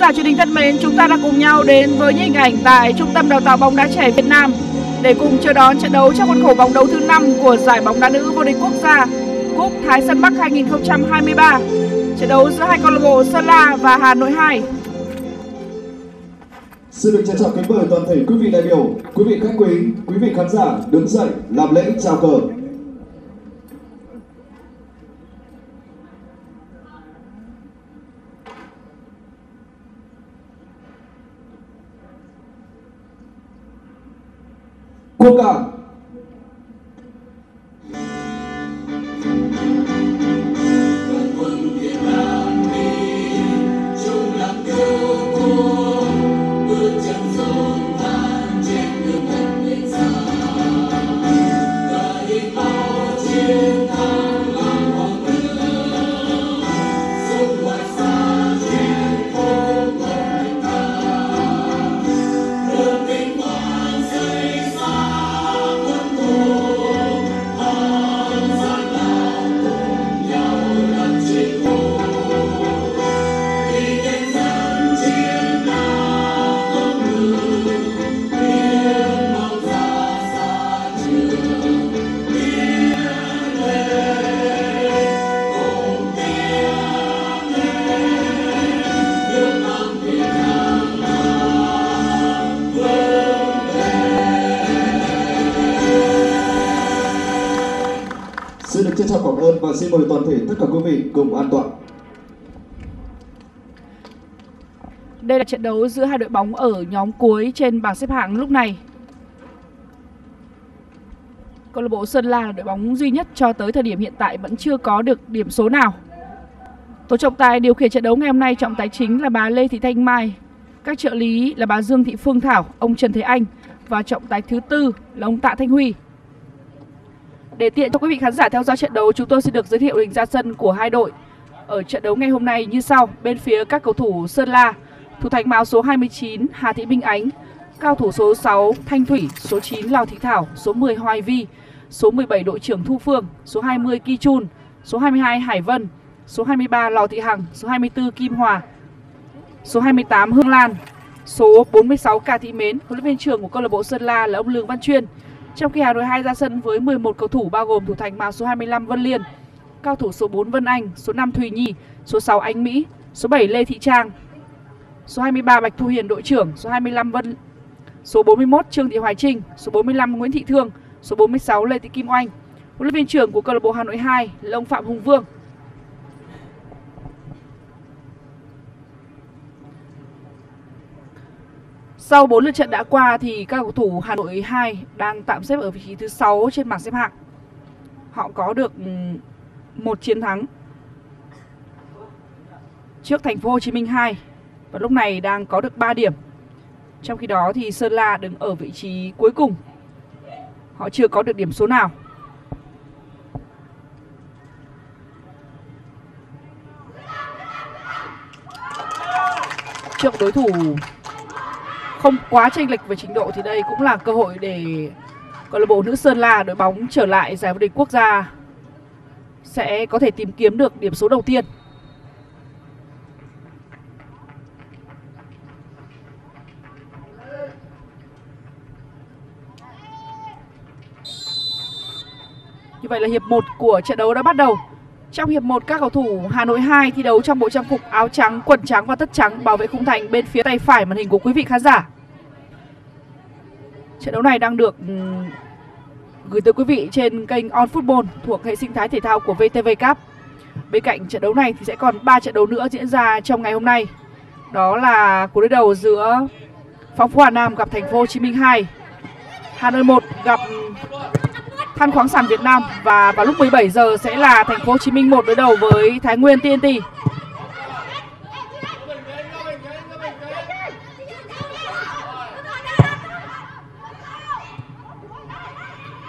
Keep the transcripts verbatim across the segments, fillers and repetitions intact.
giả truyền hình thân mến, chúng ta đang cùng nhau đến với những hình ảnh tại Trung tâm Đào tạo bóng đá trẻ Việt Nam để cùng chờ đón trận đấu trong khuôn khổ vòng đấu thứ năm của giải bóng đá nữ vô địch quốc gia Cúp Thái Sơn Bắc hai không hai ba. Trận đấu giữa hai câu lạc bộ Sơn La và Hà Nội hai. Xin được trân trọng kính mời toàn thể quý vị đại biểu, quý vị khách quý, quý vị khán giả đứng dậy làm lễ chào cờ. Quốc ca. Xin chào cảm ơn và xin mời toàn thể tất cả quý vị cùng an toàn. Đây là trận đấu giữa hai đội bóng ở nhóm cuối trên bảng xếp hạng lúc này. Câu lạc bộ Sơn La là đội bóng duy nhất cho tới thời điểm hiện tại vẫn chưa có được điểm số nào. Tổ trọng tài điều khiển trận đấu ngày hôm nay, trọng tài chính là bà Lê Thị Thanh Mai, các trợ lý là bà Dương Thị Phương Thảo, ông Trần Thế Anh và trọng tài thứ tư là ông Tạ Thanh Huy. Để tiện cho quý vị khán giả theo dõi trận đấu, chúng tôi sẽ được giới thiệu đội hình ra sân của hai đội ở trận đấu ngày hôm nay như sau. Bên phía các cầu thủ Sơn La, thủ thành mão số hai mươi chín Hà Thị Minh Ánh, cao thủ số sáu Thanh Thủy, số chín Lào Thị Thảo, số mười Hoài Vi, số mười bảy đội trưởng Thu Phương, số hai mươi Ki Chun, số hai mươi hai Hải Vân, số hai mươi ba Lò Thị Hằng, số hai mươi tư Kim Hòa, số hai mươi tám Hương Lan, số bốn mươi sáu Cà Thị Mến. Huấn luyện viên trưởng của câu lạc bộ Sơn La là ông Lường Văn Chuyên. Trong khi Hà Nội hai ra sân với mười một cầu thủ bao gồm thủ thành mão số hai mươi lăm Vân Liên, cao thủ số bốn Vân Anh, số năm Thùy Nhi, số sáu Ánh Mỹ, số bảy Lê Thị Trang, số hai mươi ba Bạch Thu Hiền đội trưởng, số hai mươi lăm Vân, số bốn mươi mốt Trương Thị Hoài Trinh, số bốn mươi lăm Nguyễn Thị Thương, số bốn mươi sáu Lê Thị Kim Oanh. Huấn luyện viên trưởng của câu lạc bộ Hà Nội hai là ông Phạm Hùng Vương. Sau bốn lượt trận đã qua thì các cầu thủ Hà Nội hai đang tạm xếp ở vị trí thứ sáu trên bảng xếp hạng. Họ có được một chiến thắng trước Thành phố Hồ Chí Minh hai và lúc này đang có được ba điểm. Trong khi đó thì Sơn La đứng ở vị trí cuối cùng. Họ chưa có được điểm số nào. Trước đối thủ không quá chênh lệch về trình độ thì đây cũng là cơ hội để câu lạc bộ nữ Sơn La, đội bóng trở lại giải vô địch quốc gia, sẽ có thể tìm kiếm được điểm số đầu tiên. Như vậy là hiệp một của trận đấu đã bắt đầu. Trong hiệp một, các cầu thủ Hà Nội hai thi đấu trong bộ trang phục áo trắng, quần trắng và tất trắng bảo vệ khung thành bên phía tay phải màn hình của quý vị khán giả. Trận đấu này đang được gửi tới quý vị trên kênh On Football thuộc hệ sinh thái thể thao của vê tê vê Cup. Bên cạnh trận đấu này thì sẽ còn ba trận đấu nữa diễn ra trong ngày hôm nay. Đó là cuộc đối đầu giữa Phong Phú Hà Nam gặp Thành phố Hồ Chí Minh hai, Hà Nội một gặp Than Khoáng Sản Việt Nam và vào lúc mười bảy giờ sẽ là Thành phố Hồ Chí Minh một đối đầu với Thái Nguyên tê en tê.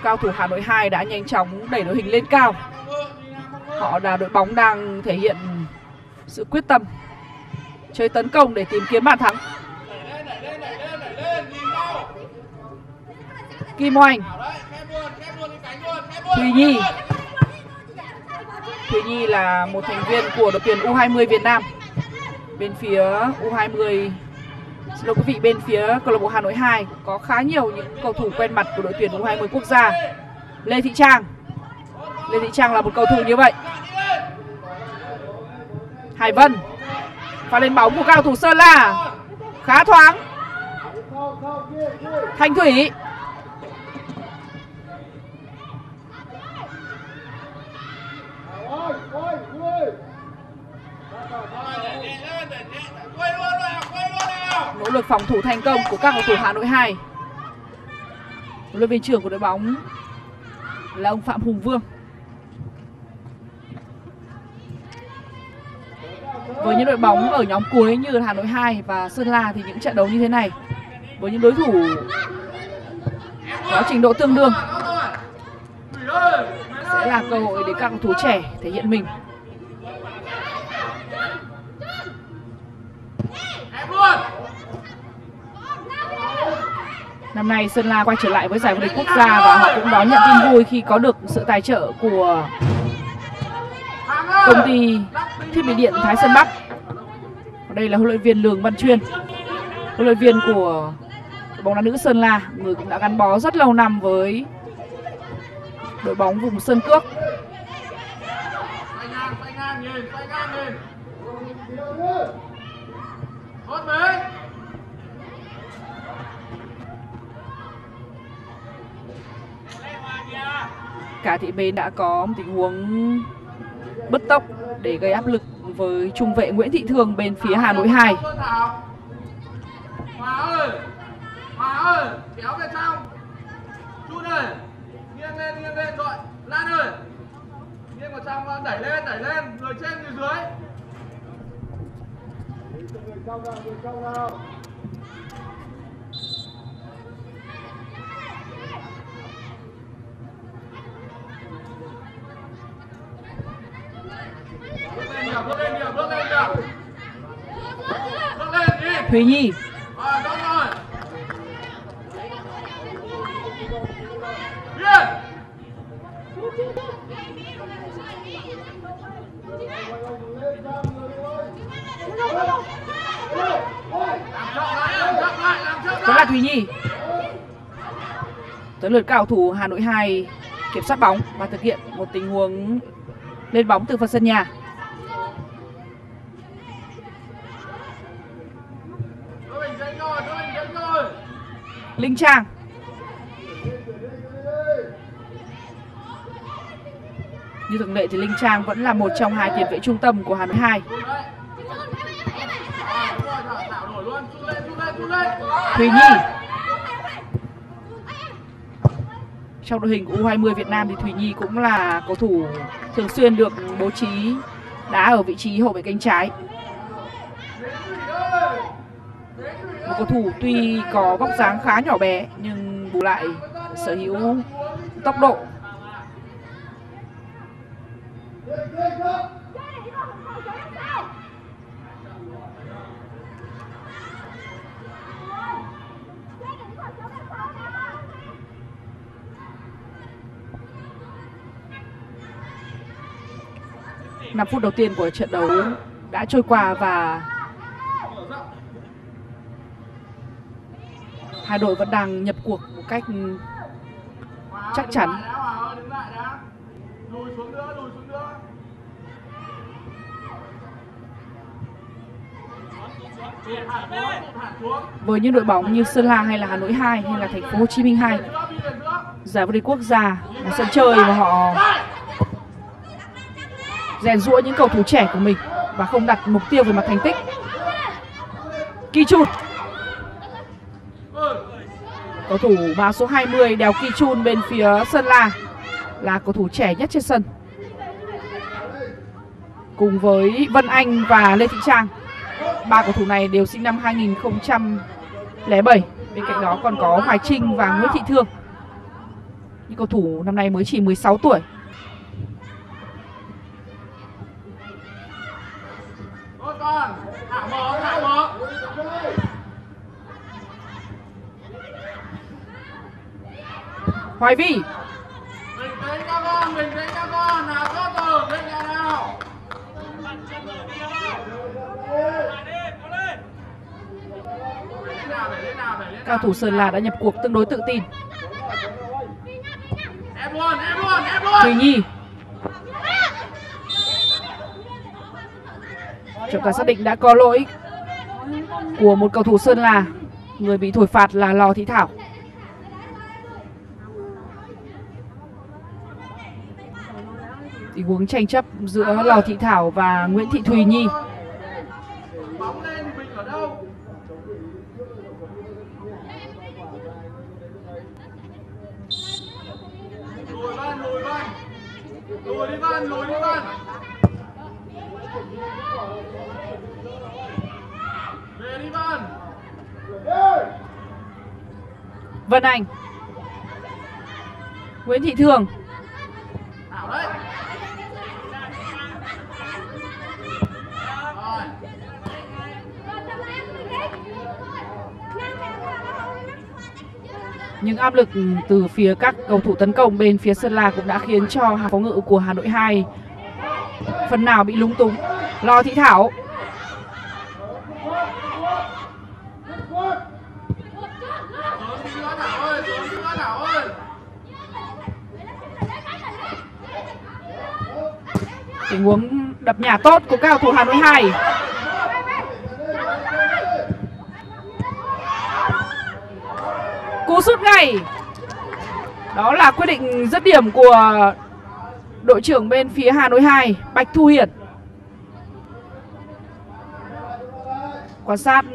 Cao thủ Hà Nội hai đã nhanh chóng đẩy đội hình lên cao. Họ là đội bóng đang thể hiện sự quyết tâm chơi tấn công để tìm kiếm bàn thắng. Kim Oanh, Thùy Nhi. Thùy Nhi là một thành viên của đội tuyển u hai mươi Việt Nam. bên phía u hai mươi, xin lỗi quý vị, bên phía câu lạc bộ Hà Nội hai có khá nhiều những cầu thủ quen mặt của đội tuyển u hai mươi quốc gia. Lê Thị Trang, Lê Thị Trang là một cầu thủ như vậy. Hải Vân, pha lên bóng của các cầu thủ Sơn La khá thoáng. Thanh Thủy, nỗ lực phòng thủ thành công của các cầu thủ Hà Nội hai. Huấn luyện viên trưởng của đội bóng là ông Phạm Hùng Vương. Với những đội bóng ở nhóm cuối như Hà Nội hai và Sơn La thì những trận đấu như thế này với những đối thủ có trình độ tương đương sẽ là cơ hội để các cầu thủ trẻ thể hiện mình. Năm nay Sơn La quay trở lại với giải vô địch quốc gia và họ cũng đón nhận tin vui khi có được sự tài trợ của công ty thiết bị điện Thái Sơn Bắc. Ở đây là huấn luyện viên Lường Văn Chuyên, huấn luyện viên của đội bóng đá nữ Sơn La, người cũng đã gắn bó rất lâu năm với đội bóng vùng Sơn Cước. Cả thị bên đã có một tình huống bứt tốc để gây áp lực với trung vệ Nguyễn Thị Thường bên phía Hà Nội hai. Thúy Nhi, đó là Thúy Nhi. Tới lượt các cầu thủ Hà Nội hai kiểm soát bóng và thực hiện một tình huống lên bóng từ phần sân nhà. Linh Trang, như thường lệ thì Linh Trang vẫn là một trong hai tiền vệ trung tâm của Hà Nội hai. Thùy Nhi, trong đội hình của u hai mươi Việt Nam thì Thùy Nhi cũng là cầu thủ thường xuyên được bố trí đá ở vị trí hậu vệ cánh trái. Một cầu thủ tuy có vóc dáng khá nhỏ bé nhưng bù lại sở hữu tốc độ. năm phút đầu tiên của trận đấu đã trôi qua và hai đội vẫn đang nhập cuộc một cách chắc chắn. Với những đội bóng như Sơn La hay là Hà Nội hai hay là Thành phố Hồ Chí Minh hai, giải vô địch quốc gia là sân chơi mà họ rèn giũa những cầu thủ trẻ của mình và không đặt mục tiêu về mặt thành tích. Ki Chun, cầu thủ vào số hai mươi đèo Ki Chun bên phía Sơn La là cầu thủ trẻ nhất trên sân, cùng với Vân Anh và Lê Thị Trang. Ba cầu thủ này đều sinh năm hai nghìn không trăm lẻ bảy. Bên cạnh đó còn có Hoài Trinh và Nguyễn Thị Thương. Những cầu thủ năm nay mới chỉ mười sáu tuổi. Hoài Vi, Cao thủ Sơn La đã nhập cuộc tương đối tự tin. Thùy Nhi. Trọng tài xác định đã có lỗi của một cầu thủ Sơn La. Người bị thổi phạt là Lò Thị Thảo. Tình huống tranh chấp giữa Lò Thị Thảo và Nguyễn Thị Thùy Nhi. Vân Anh. Nguyễn Thị Thường. Những áp lực từ phía các cầu thủ tấn công bên phía Sơn La cũng đã khiến cho hàng phòng ngự của Hà Nội hai phần nào bị lúng túng. Lò Thị Thảo. Tình huống đập nhà tốt của cao thủ Hà Nội hai. Cú sút ngay. Đó là quyết định dứt điểm của đội trưởng bên phía Hà Nội hai, Bạch Thu Hiển. Quan sát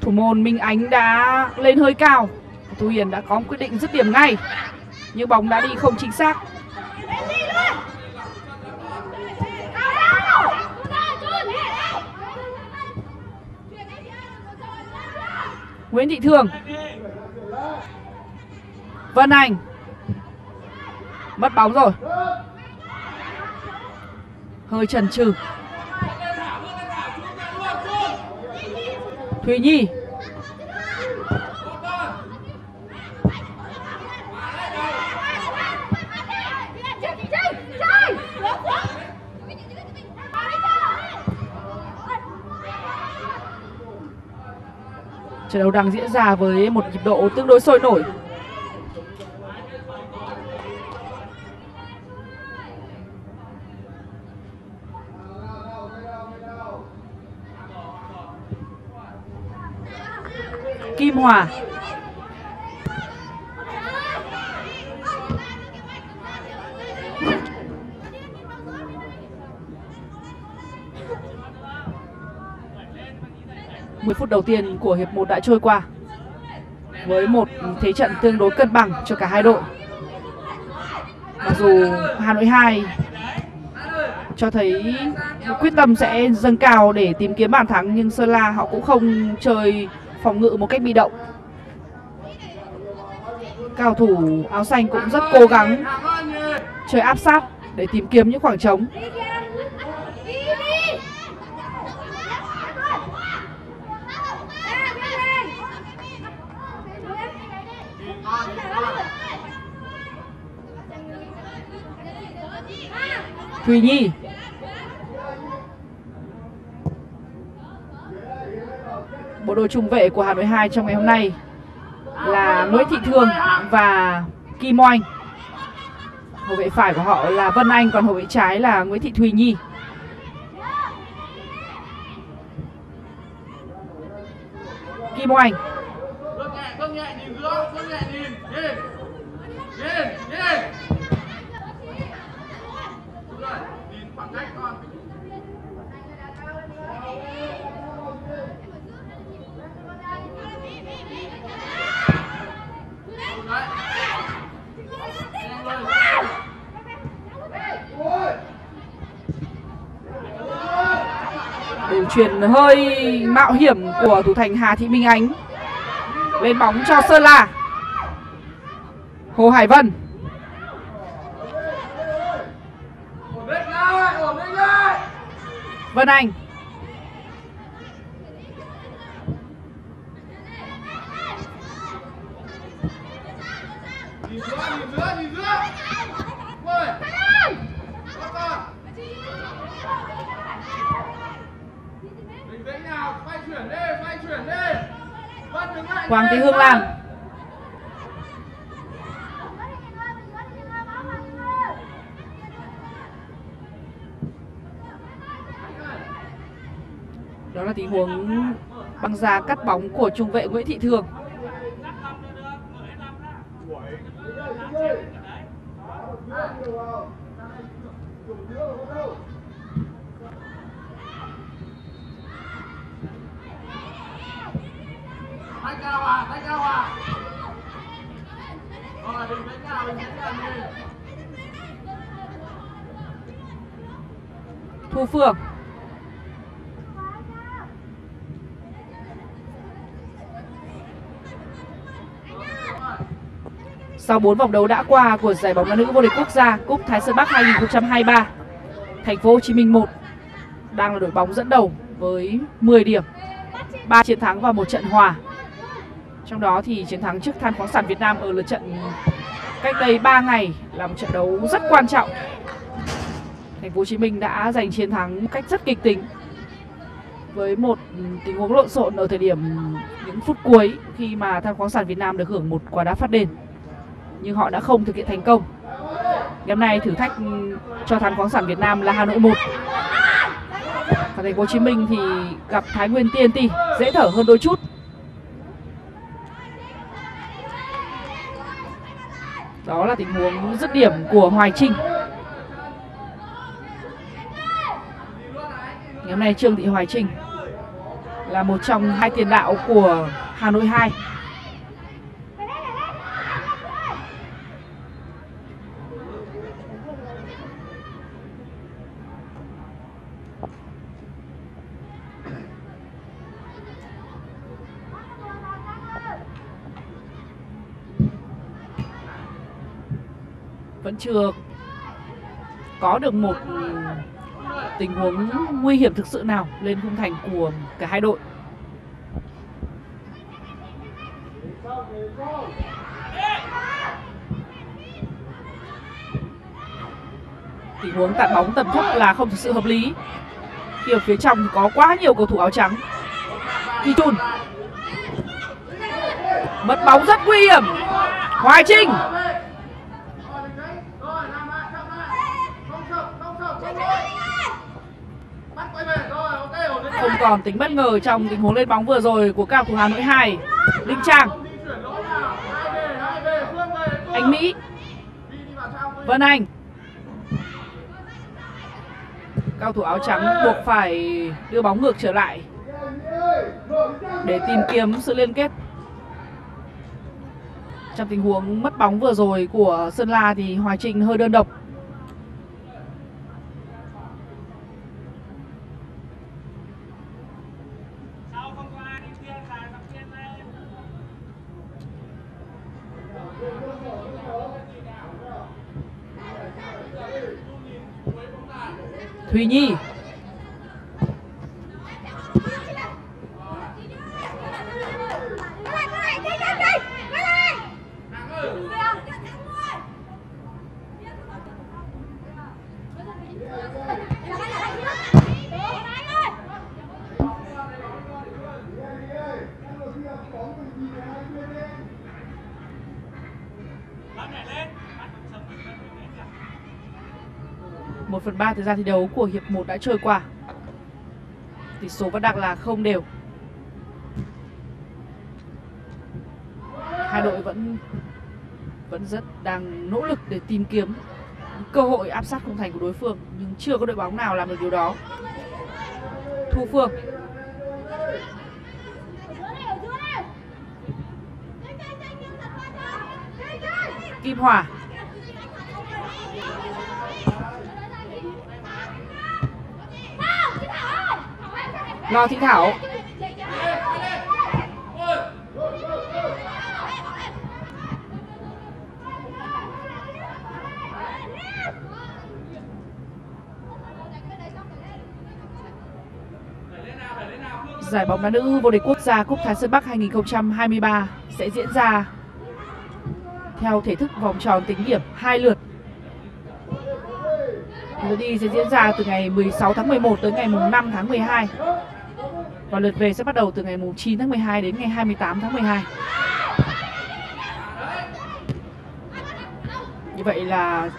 thủ môn Minh Ánh đã lên hơi cao. Thu Hiển đã có một quyết định dứt điểm ngay, nhưng bóng đã đi không chính xác. Nguyễn Thị Thường. Vân Anh. Mất bóng rồi. Hơi chần chừ. Thùy Nhi. Trận đấu đang diễn ra với một nhịp độ tương đối sôi nổi. Kim Hòa. mười phút đầu tiên của hiệp một đã trôi qua với một thế trận tương đối cân bằng cho cả hai đội. Mặc dù Hà Nội hai cho thấy quyết tâm sẽ dâng cao để tìm kiếm bàn thắng, nhưng Sơn La họ cũng không chơi phòng ngự một cách bị động. Cao thủ áo xanh cũng rất cố gắng chơi áp sát để tìm kiếm những khoảng trống. Thùy Nhi. Bộ đôi trung vệ của Hà Nội hai trong ngày hôm nay là Nguyễn Thị Thương và Kim Oanh. Hậu vệ phải của họ là Vân Anh, còn hậu vệ trái là Nguyễn Thị Thùy Nhi. Kim Oanh. Đường chuyền hơi mạo hiểm của thủ thành Hà Thị Minh Ánh. Lên bóng cho Sơn La. Hồ Hải Vân. Vân Anh. Vân Hoàng Thị Hương Lan. Đó là tình huống băng ra cắt bóng của trung vệ Nguyễn Thị Thường. Thu Phương. Sau bốn vòng đấu đã qua của giải bóng đá nữ vô địch quốc gia Cúp Thái Sơn Bắc hai nghìn không trăm hai mươi ba, Thành phố Hồ Chí Minh một đang là đội bóng dẫn đầu với mười điểm, ba chiến thắng và một trận hòa. Trong đó thì chiến thắng trước Than Khoáng Sản Việt Nam ở lượt trận cách đây ba ngày là một trận đấu rất quan trọng. Thành phố Hồ Chí Minh đã giành chiến thắng một cách rất kịch tính với một tình huống lộn xộn ở thời điểm những phút cuối, khi mà Than Khoáng Sản Việt Nam được hưởng một quả đá phạt đền nhưng họ đã không thực hiện thành công. Ngày hôm nay thử thách cho Than Khoáng Sản Việt Nam là Hà Nội một. Thành phố Hồ Chí Minh thì gặp Thái Nguyên tê en tê dễ thở hơn đôi chút. Đó là tình huống dứt điểm của Hoài Trinh. Ngày hôm nay Trương Thị Hoài Trinh là một trong hai tiền đạo của Hà Nội hai. Vẫn chưa có được một tình huống nguy hiểm thực sự nào lên khung thành của cả hai đội. Tình huống tạt bóng tầm thấp là không thực sự hợp lý, khi ở phía trong có quá nhiều cầu thủ áo trắng. Kỳ Chun mất bóng rất nguy hiểm. Hoài Trinh. Không còn tính bất ngờ trong tình huống lên bóng vừa rồi của các cầu thủ Hà Nội hai. Linh Trang, Anh Mỹ, Vân Anh. Các cầu thủ áo trắng buộc phải đưa bóng ngược trở lại để tìm kiếm sự liên kết. Trong tình huống mất bóng vừa rồi của Sơn La thì Hoài Trinh hơi đơn độc. Thùy Nhi. một phần ba thời gian thi đấu của hiệp một đã trôi qua. Tỷ số vẫn đang là không đều. Hai đội vẫn vẫn rất đang nỗ lực để tìm kiếm cơ hội áp sát khung thành của đối phương, nhưng chưa có đội bóng nào làm được điều đó. Thu Phương. Kim Hòa. Lo Thị Thảo. Giải bóng đá nữ vô địch quốc gia Cúp Thái Sơn Bắc hai nghìn không trăm hai mươi ba sẽ diễn ra theo thể thức vòng tròn tính điểm hai lượt. Lượt đi sẽ diễn ra từ ngày mười sáu tháng mười một tới ngày năm tháng mười hai. Và lượt về sẽ bắt đầu từ ngày chín tháng mười hai đến ngày hai mươi tám tháng mười hai. vậy là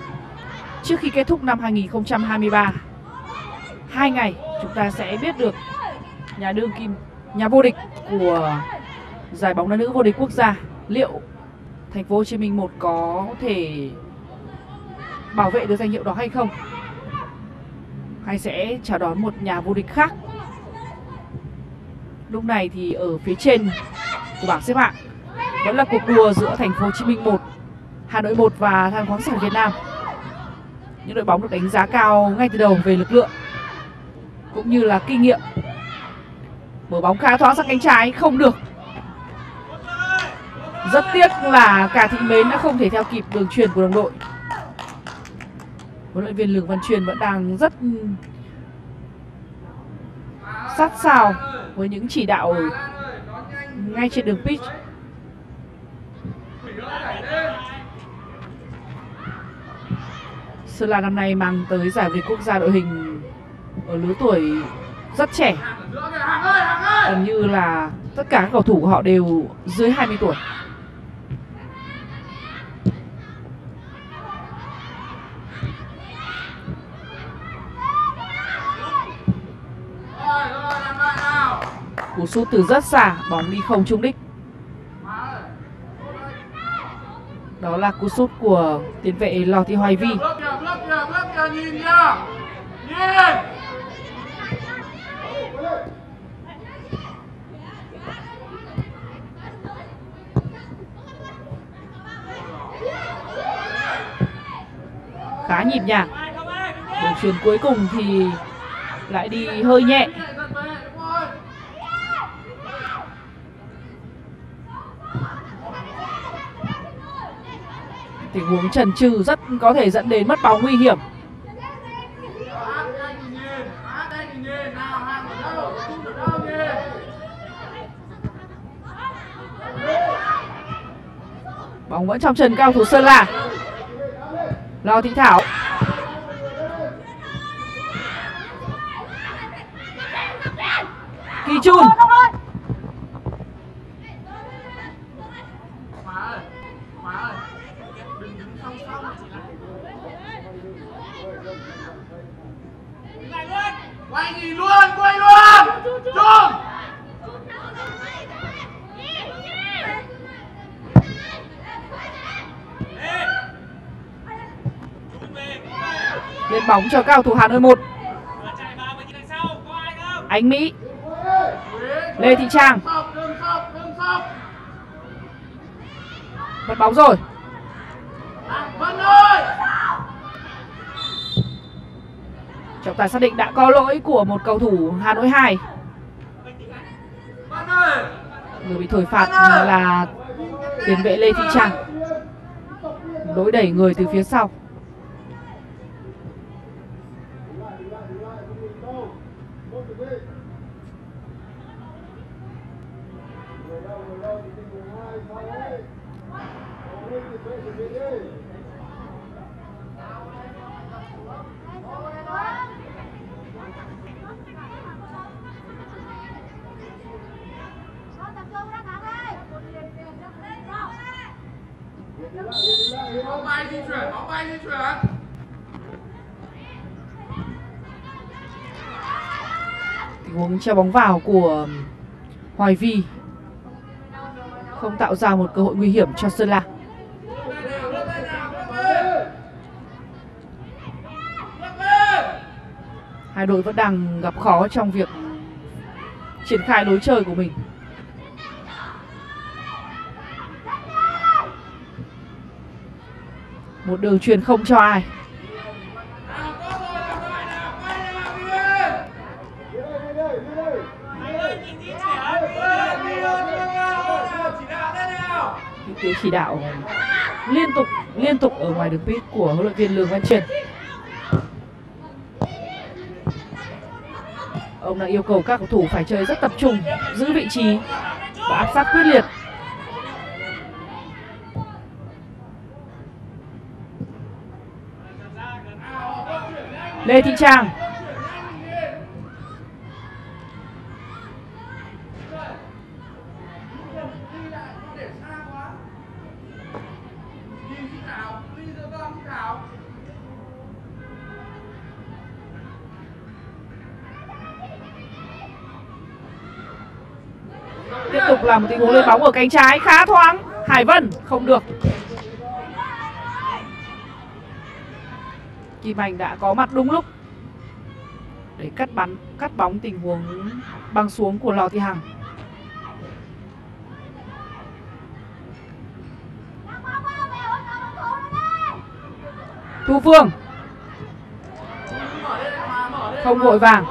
trước khi kết thúc năm hai nghìn không trăm hai mươi ba, hai ngày chúng ta sẽ biết được nhà đương kim, nhà vô địch của giải bóng đá nữ vô địch quốc gia, liệu Thành phố Hồ Chí Minh một có thể bảo vệ được danh hiệu đó hay không, hay sẽ chào đón một nhà vô địch khác. Lúc này thì ở phía trên của bảng xếp hạng vẫn là cuộc đua giữa Thành phố Hồ Chí Minh một, Hà Nội một và Than khoáng sản Việt Nam. Những đội bóng được đánh giá cao ngay từ đầu về lực lượng cũng như là kinh nghiệm. Mở bóng khá thoáng sang cánh trái, không được. Rất tiếc là cả Thị Mến đã không thể theo kịp đường truyền của đồng đội. Huấn luyện viên Lường Văn Chuyên vẫn đang rất sát sao với những chỉ đạo ngay trên đường pitch. Sơn La năm nay mang tới giải vô địch quốc gia đội hình ở lứa tuổi rất trẻ, gần như là tất cả các cầu thủ của họ đều dưới hai mươi tuổi. Cú sút từ rất xa, bóng đi không trúng đích. Đó là cú sút của tiền vệ Lò Thị Hoài Vi. Khá nhịp nhàng. Đường chuyền cuối cùng thì lại đi hơi nhẹ. Tình huống chần chừ rất có thể dẫn đến mất bóng nguy hiểm. Bóng vẫn trong chân cao thủ Sơn La. Lò Thị Thảo. Kỳ Chun. Quay nghỉ luôn, quay luôn. Chung. Lên bóng cho cao thủ Hà Nội một. Ánh Mỹ. Lê Thị Trang. Mất bóng rồi. Trọng tài xác định đã có lỗi của một cầu thủ Hà Nội hai. Người bị thổi phạt là tiền vệ Lê Thị Trang, lỗi đẩy người từ phía sau. Tình huống treo bóng vào của Hoài Vi không tạo ra một cơ hội nguy hiểm cho Sơn La. Hai đội vẫn đang gặp khó trong việc triển khai lối chơi của mình. Một đường truyền không cho ai. Những tiếng chỉ đạo liên tục liên tục ở ngoài đường pitch của huấn luyện viên Lường Văn Chuyên. Ông đã yêu cầu các cầu thủ phải chơi rất tập trung, giữ vị trí và áp sát quyết liệt. Lê Thị Trang. là một tình huống lên bóng ở cánh trái khá thoáng. Hải Vân không được. Kim Anh đã có mặt đúng lúc để cắt bắn, cắt bóng tình huống băng xuống của Lò Thị Hằng. Thu Phương không vội vàng.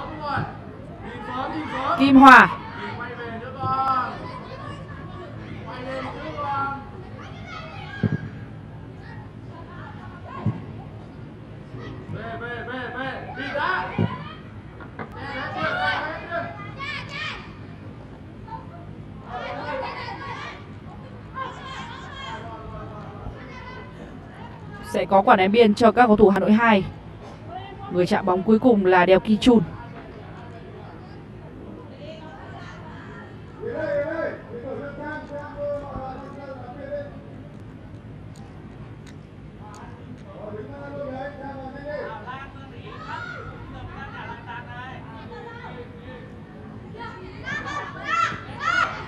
Kim Hòa. Sẽ có quả ném biên cho các cầu thủ Hà Nội hai. Người chạm bóng cuối cùng là Đèo Ki Chun.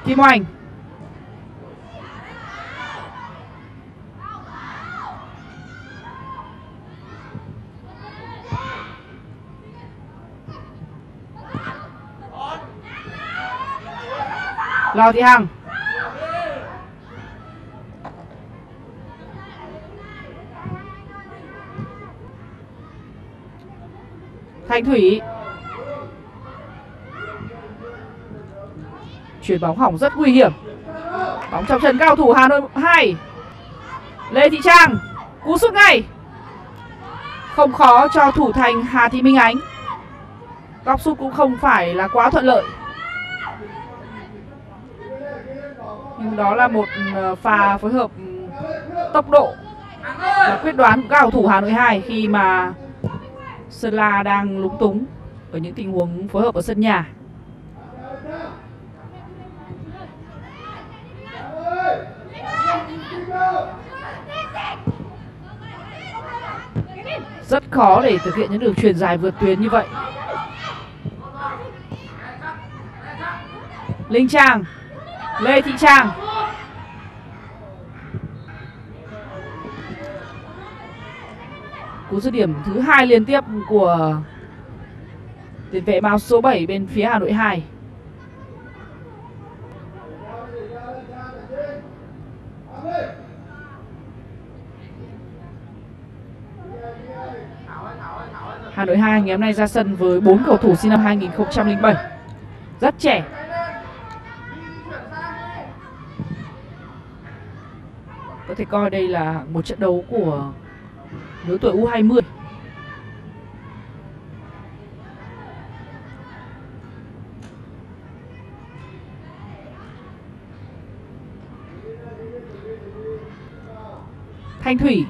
Kim Oanh. Lò Thị Hằng. Thanh Thủy. Chuyền bóng hỏng rất nguy hiểm. Bóng trong chân cao thủ Hà Nội hai. Lê Thị Trang. Cú sút ngay. Không khó cho thủ thành Hà Thị Minh Ánh. Góc sút cũng không phải là quá thuận lợi. Nhưng đó là một pha phối hợp tốc độ và quyết đoán của các cầu thủ Hà Nội hai khi mà Sơn La đang lúng túng ở những tình huống phối hợp ở sân nhà. Rất khó để thực hiện những đường chuyền dài vượt tuyến như vậy. Linh Trang. Lê Thị Trang. Cú dứt điểm thứ hai liên tiếp của tiền vệ bao số bảy bên phía Hà Nội hai. Hà Nội hai ngày hôm nay ra sân với bốn cầu thủ sinh năm hai nghìn không trăm lẻ bảy, rất trẻ. Có thể coi đây là một trận đấu của lứa tuổi U hai mươi. Thanh Thủy.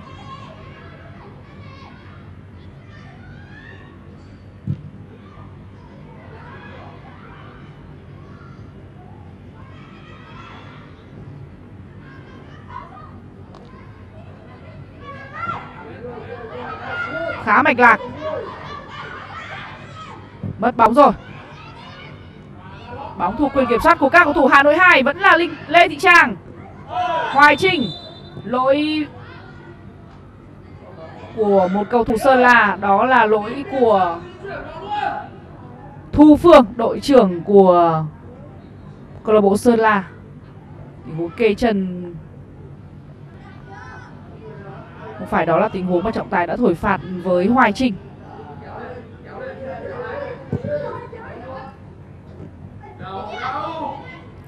Khá mạch lạc. Mất bóng rồi. Bóng thuộc quyền kiểm soát của các cầu thủ Hà Nội hai. Vẫn là Linh, Lê Thị Trang. Hoài Trinh. Lỗi của một cầu thủ Sơn La. Đó là lỗi của Thu Phương, đội trưởng của câu lạc bộ Sơn La. Tình huống kê chân. Không phải, đó là tình huống mà trọng tài đã thổi phạt với Hoài Trinh.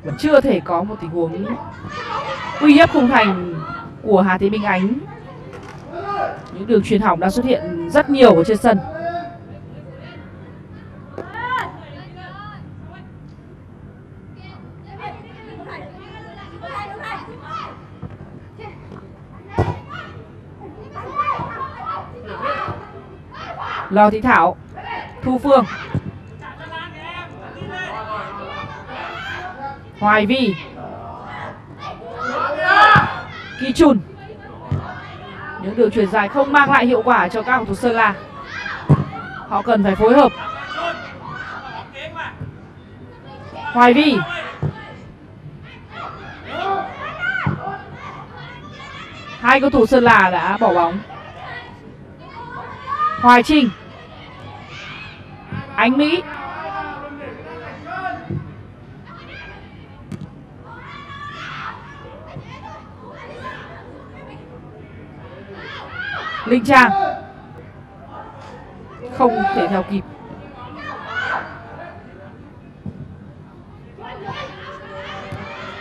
Vẫn chưa thể có một tình huống uy hiếp khung thành của Hà Thị Minh Ánh. Những đường chuyền hỏng đã xuất hiện rất nhiều ở trên sân. Lò Thị Thảo. Thu Phương. Hoài Vi. Ki Chun. Những đường chuyền dài không mang lại hiệu quả cho các cầu thủ Sơn La. Họ cần phải phối hợp. Hoài Vi. Hai cầu thủ Sơn La đã bỏ bóng. Hoài Trinh, Ánh Mỹ, Linh Trang không thể theo kịp.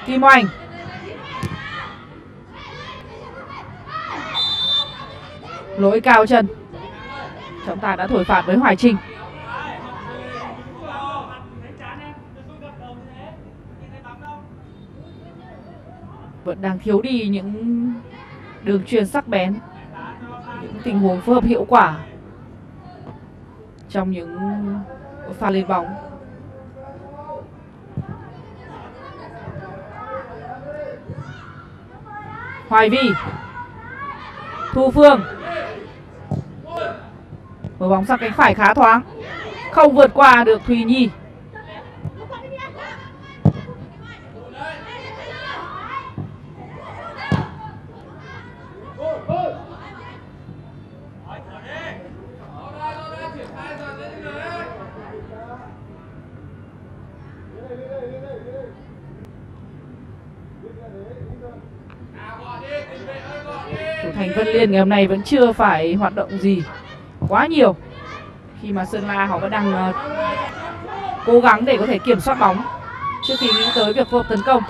Kim Oanh, lỗi cao chân. Trọng tài đã thổi phạt với Hoài Trinh. Vẫn đang thiếu đi những đường truyền sắc bén, những tình huống phối hợp hiệu quả trong những pha lên bóng. Hoài Vy, Thu Phương, mở bóng sang cánh phải khá thoáng, không vượt qua được Thùy Nhi. Thành Vân Liên ngày hôm nay vẫn chưa phải hoạt động gì quá nhiều, khi mà Sơn La họ vẫn đang uh, cố gắng để có thể kiểm soát bóng trước khi nghĩ tới việc phối hợp tấn công.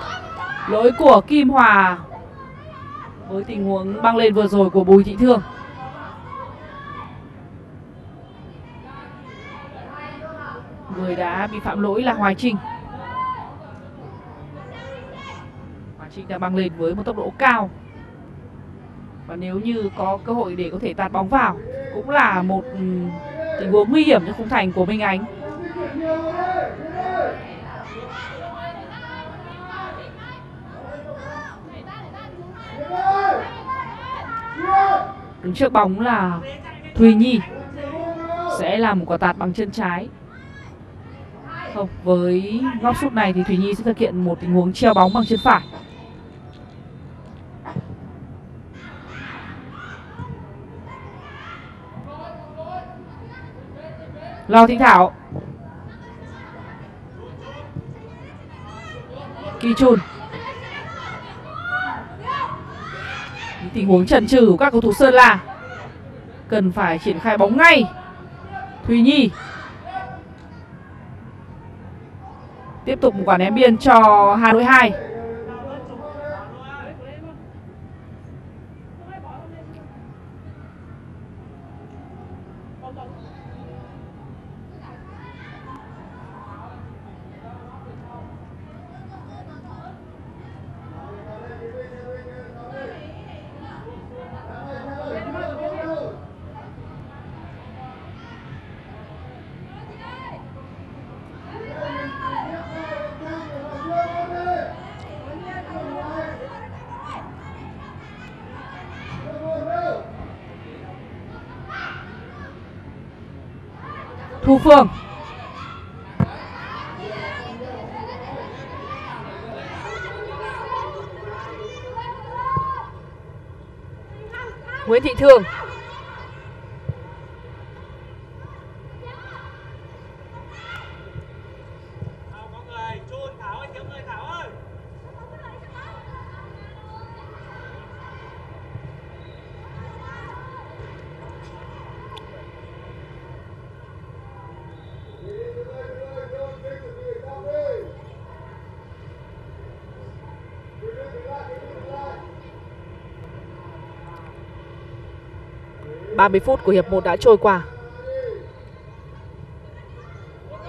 Lỗi của Kim Hòa với tình huống băng lên vừa rồi của Bùi Thị Thương. Người đã bị phạm lỗi là Hoài Trinh. Hoài Trinh đã băng lên với một tốc độ cao, và nếu như có cơ hội để có thể tạt bóng vào cũng là một tình huống nguy hiểm cho khung thành của Minh Ánh. Đứng trước bóng là Thùy Nhi, sẽ là một quả tạt bằng chân trái. Không, với góc sút này thì Thùy Nhi sẽ thực hiện một tình huống treo bóng bằng chân phải. Lò Thị Thảo, Kỳ Chun. Tình huống chần chừ của các cầu thủ Sơn La, cần phải triển khai bóng ngay. Thùy Nhi tiếp tục một quả ném biên cho Hà Nội hai. Thu Phương, Nguyễn Thị Thương, ba mươi phút của hiệp một đã trôi qua.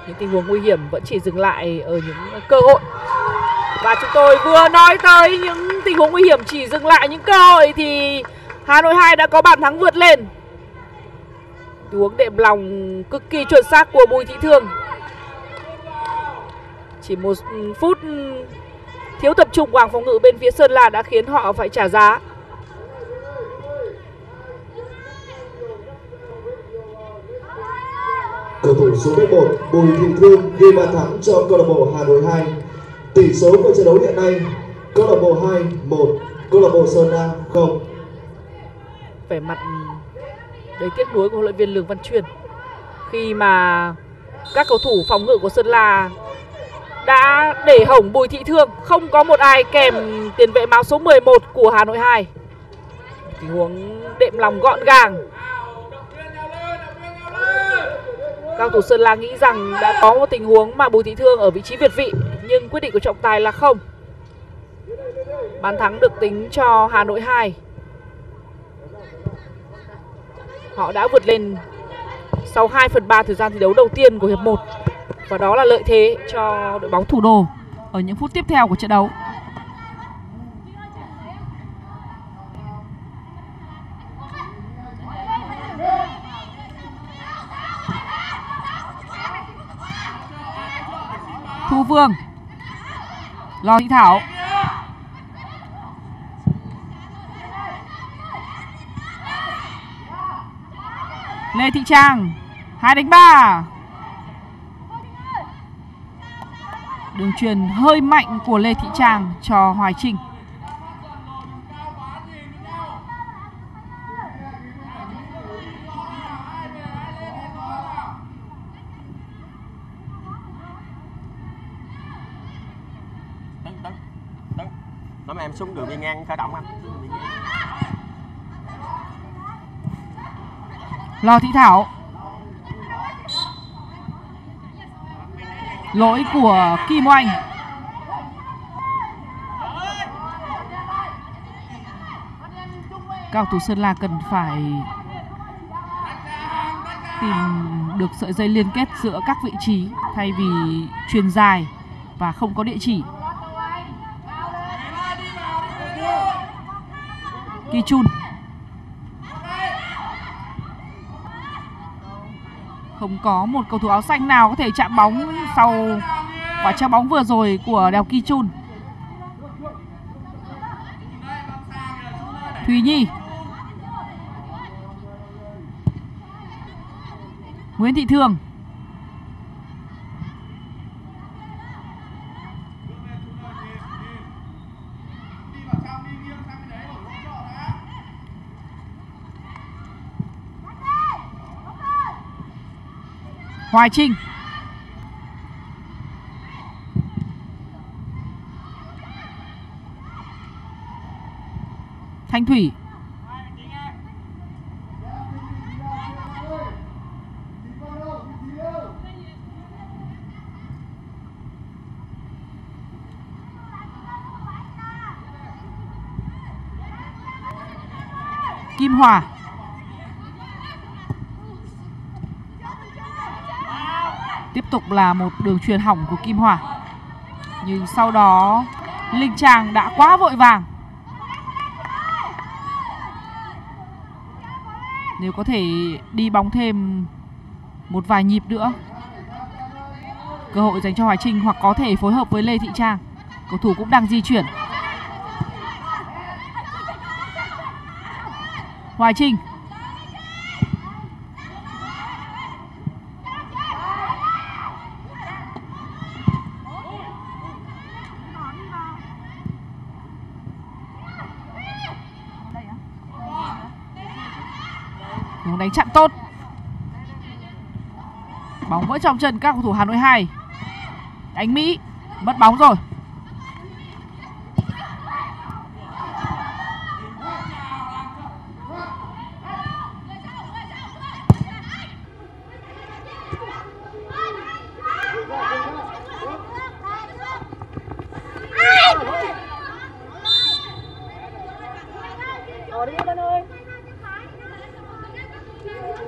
Những tình huống nguy hiểm vẫn chỉ dừng lại ở những cơ hội. Và chúng tôi vừa nói tới những tình huống nguy hiểm chỉ dừng lại những cơ hội thì Hà Nội hai đã có bàn thắng vượt lên. Tình huống đệm lòng cực kỳ chuẩn xác của Bùi Thị Thương. Chỉ một phút thiếu tập trung của hàng phòng ngự bên phía Sơn La đã khiến họ phải trả giá. Cầu thủ số mười một Bùi Thị Thương ghi bàn thắng cho câu lạc bộ Hà Nội hai. Tỷ số của trận đấu hiện nay: câu lạc bộ hai một, câu lạc bộ Sơn La không. về mặt đấy tiếc nuối của huấn luyện viên Lường Văn Chuyên, khi mà các cầu thủ phòng ngự của Sơn La đã để hỏng Bùi Thị Thương, không có một ai kèm tiền vệ áo số mười một của Hà Nội hai. Tình huống đệm lòng gọn gàng. Cao thủ Sơn La nghĩ rằng đã có một tình huống mà Bùi Thị Thương ở vị trí việt vị, nhưng quyết định của trọng tài là không. Bàn thắng được tính cho Hà Nội hai. Họ đã vượt lên sau hai phần ba thời gian thi đấu đầu tiên của hiệp một. Và đó là lợi thế cho đội bóng thủ đô ở những phút tiếp theo của trận đấu. Thu Vương, Lò Thị Thảo, Lê Thị Trang, hai đánh ba. Đường truyền hơi mạnh của Lê Thị Trang cho Hoài Trinh. Tóm em xuống đường đi ngang khởi động anh. Lò Thị Thảo. Lỗi của Kim Oanh. Cao thủ Sơn La cần phải tìm được sợi dây liên kết giữa các vị trí thay vì truyền dài và không có địa chỉ. Ki Chun. Không có một cầu thủ áo xanh nào có thể chạm bóng sau quả treo bóng vừa rồi của Đèo Ki Chun. Thùy Nhi. Nguyễn Thị Thường. Hoài Trinh. Thanh Thủy. Kim Hòa. Tiếp tục là một đường truyền hỏng của Kim Hòa. Nhưng sau đó Linh Trang đã quá vội vàng. Nếu có thể đi bóng thêm một vài nhịp nữa, cơ hội dành cho Hoài Trinh, hoặc có thể phối hợp với Lê Thị Trang. Cầu thủ cũng đang di chuyển. Hoài Trinh. Đánh chặn tốt. Bóng vỡ trong chân các cầu thủ Hà Nội hai. Ánh Mỹ mất bóng rồi.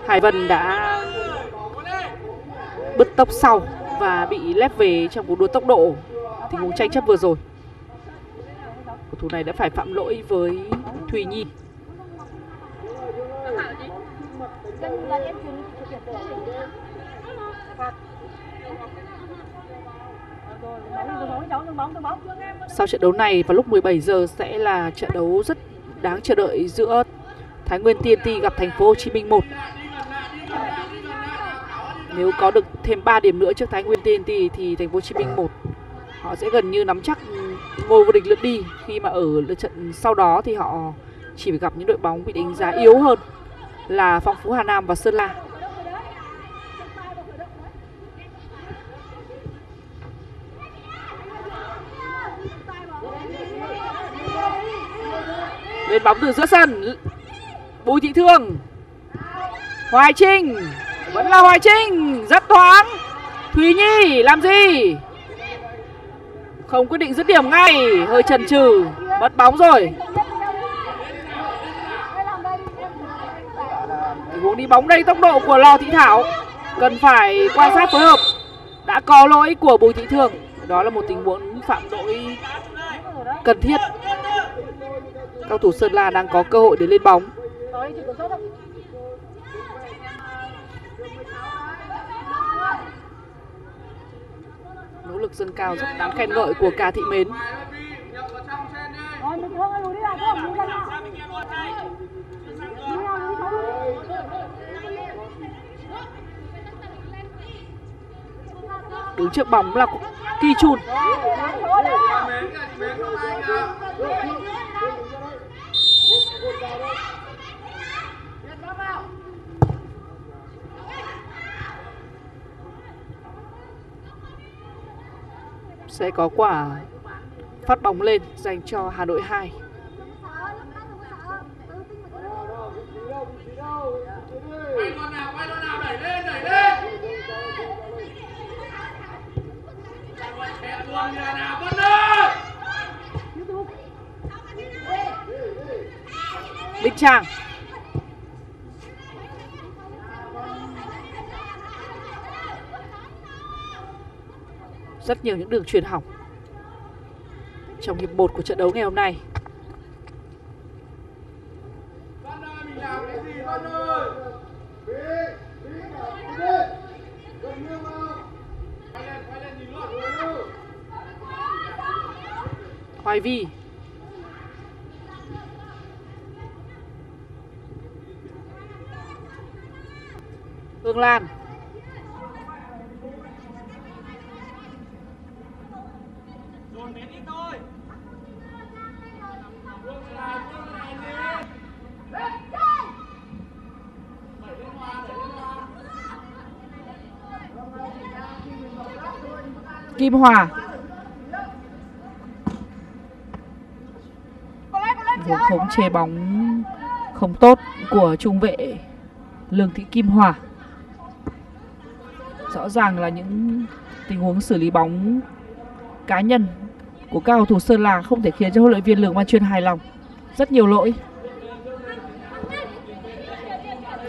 Hải Vân đã bứt tốc sau và bị lép về trong cuộc đua tốc độ. Tình huống tranh chấp vừa rồi, cầu thủ này đã phải phạm lỗi với Thùy Nhi. Sau trận đấu này vào lúc mười bảy giờ sẽ là trận đấu rất đáng chờ đợi giữa Thái Nguyên tê en tê gặp Thành phố Hồ Chí Minh một. Nếu có được thêm ba điểm nữa trước Thái Nguyên tê en tê thì Thành phố Hồ Chí Minh một họ sẽ gần như nắm chắc ngôi vô địch lượt đi, khi mà ở lượt trận sau đó thì họ chỉ phải gặp những đội bóng bị đánh giá yếu hơn là Phong Phú Hà Nam và Sơn La. Lên bóng từ giữa sân, Bùi Thị Thương, Hoài Trinh, vẫn là Hoài Trinh, rất thoáng. Thúy Nhi làm gì? Không quyết định dứt điểm ngay, hơi chần chừ, mất bóng rồi. Muốn đi bóng đây, tốc độ của Lò Thị Thảo cần phải quan sát phối hợp. Đã có lỗi của Bùi Thị Thương, đó là một tình huống phạm lỗi cần thiết. Cầu thủ Sơn La đang có cơ hội để lên bóng. Nỗ lực dâng cao rất đáng khen ngợi của cả Thị Mến. Đứng trước bóng là Kỳ Chun. Sẽ có quả phát bóng lên dành cho Hà Nội hai. Đình Trang, rất nhiều những đường chuyền hỏng trong hiệp một của trận đấu ngày hôm nay. Hoài Vi, Hương Lan, Kim Hòa. Một khống chế bóng không tốt của trung vệ Lương Thị Kim Hòa. Rõ ràng là những tình huống xử lý bóng cá nhân của các cầu thủ Sơn La không thể khiến cho huấn luyện viên Lường Văn Chuyên hài lòng. Rất nhiều lỗi.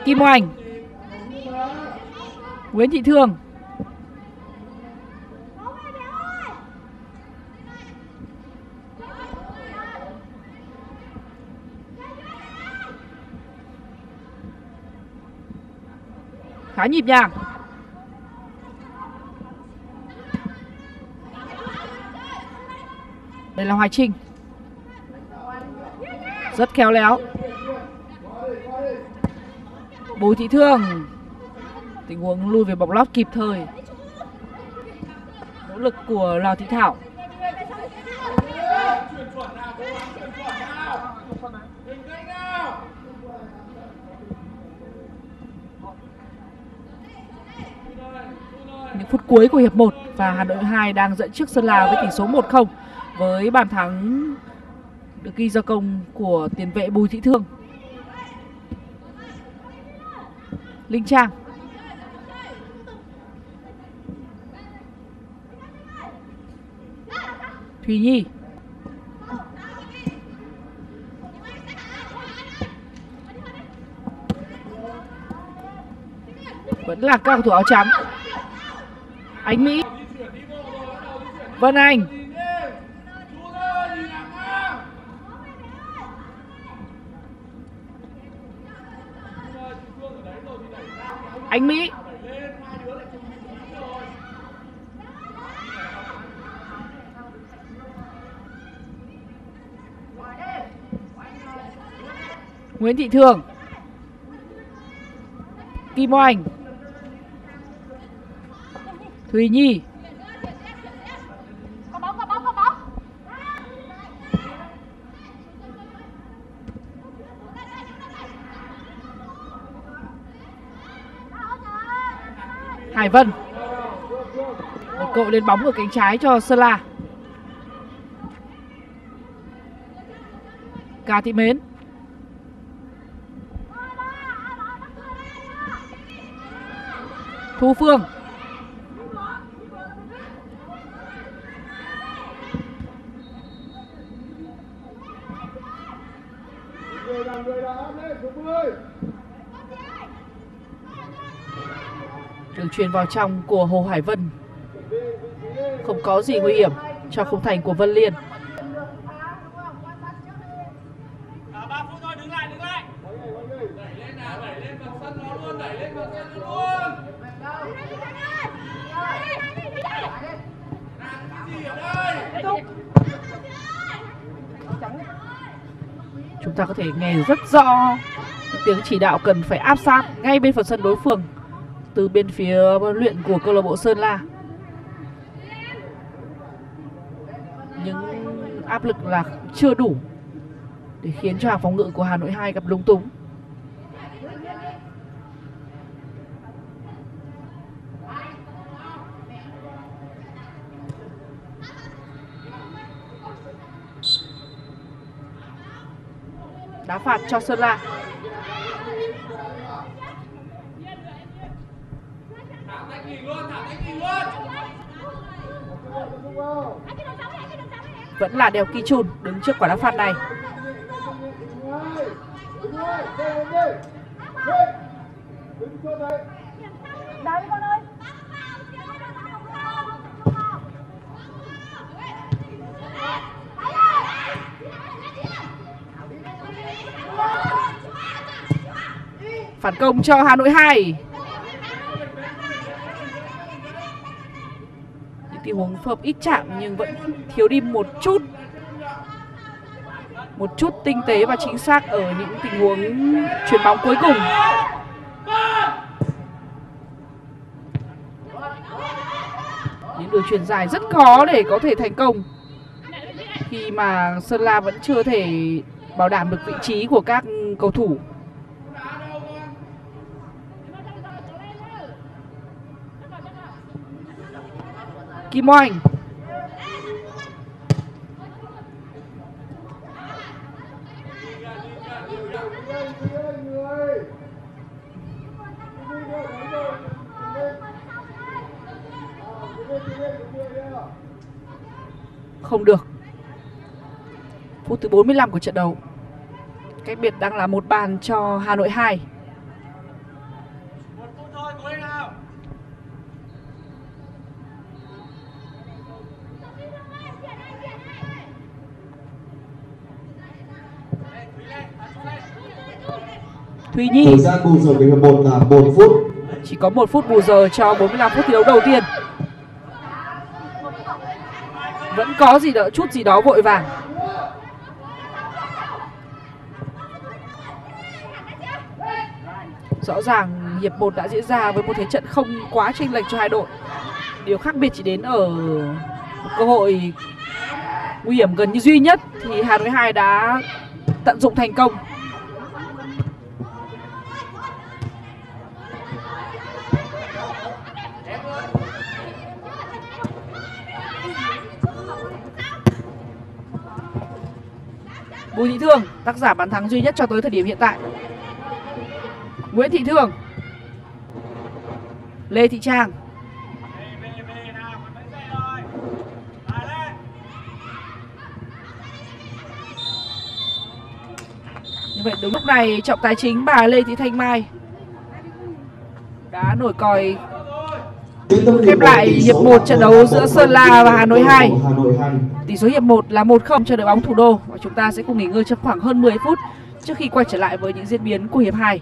Kim Oanh, Nguyễn Thị Thương, khá nhịp nhàng. Đây là Hoài Trinh, rất khéo léo. Bùi Thị Thương, tình huống lui về bọc lót kịp thời. Nỗ lực của Lò Thị Thảo. Những phút cuối của hiệp một và Hà Nội hai đang dẫn trước Sơn La với tỷ số một không với bàn thắng được ghi do công của tiền vệ Bùi Thị Thương. Linh Trang, Thùy Nhi, vẫn là các cầu thủ áo trắng. Ánh Mỹ, Vân Anh, Ánh Mỹ, Nguyễn Thị Thường, Kim Oanh, Thùy Nhi, Hải Vân. Một cậu lên bóng ở cánh trái cho Sơn La. Cà Thị Mến. Thu Phương. Đường chuyền vào trong của Hồ Hải Vân. Không có gì nguy hiểm cho khung thành của Vân Liên. Chúng ta có thể nghe rất rõ tiếng chỉ đạo cần phải áp sát ngay bên phần sân đối phương từ bên phía huấn luyện của câu lạc bộ Sơn La. Những áp lực là chưa đủ để khiến cho hàng phòng ngự của Hà Nội hai gặp lúng túng. Đá phạt cho Sơn La. Vẫn là Đèo Ki Chun đứng trước quả đá phạt này. Phản công cho Hà Nội hai. Những tình huống phối hợp ít chạm nhưng vẫn thiếu đi một chút một chút tinh tế và chính xác ở những tình huống chuyền bóng cuối cùng. Những đường chuyền dài rất khó để có thể thành công khi mà Sơn La vẫn chưa thể bảo đảm được vị trí của các cầu thủ. Kim Oanh. Không được. Phút thứ bốn mươi lăm của trận đấu. Cách biệt đang là một bàn cho Hà Nội hai. Thùy Nhi. Thời gian bù giờ của hiệp một là một phút. Chỉ có một phút bù giờ cho bốn mươi lăm phút thi đấu đầu tiên. Vẫn có gì đó, chút gì đó vội vàng. Rõ ràng hiệp một đã diễn ra với một thế trận không quá chênh lệch cho hai đội. Điều khác biệt chỉ đến ở một cơ hội nguy hiểm gần như duy nhất thì Hà Nội hai đã tận dụng thành công. Bùi Thị Thương, tác giả bàn thắng duy nhất cho tới thời điểm hiện tại. Nguyễn Thị Thương. Lê Thị Trang. Như vậy đúng lúc này trọng tài chính bà Lê Thị Thanh Mai đã nổi còi khép lại hiệp một trận đấu giữa Sơn La và Hà Nội hai. Tỷ số hiệp một là một không cho đội bóng thủ đô. Và chúng ta sẽ cùng nghỉ ngơi trong khoảng hơn mười phút trước khi quay trở lại với những diễn biến của hiệp hai.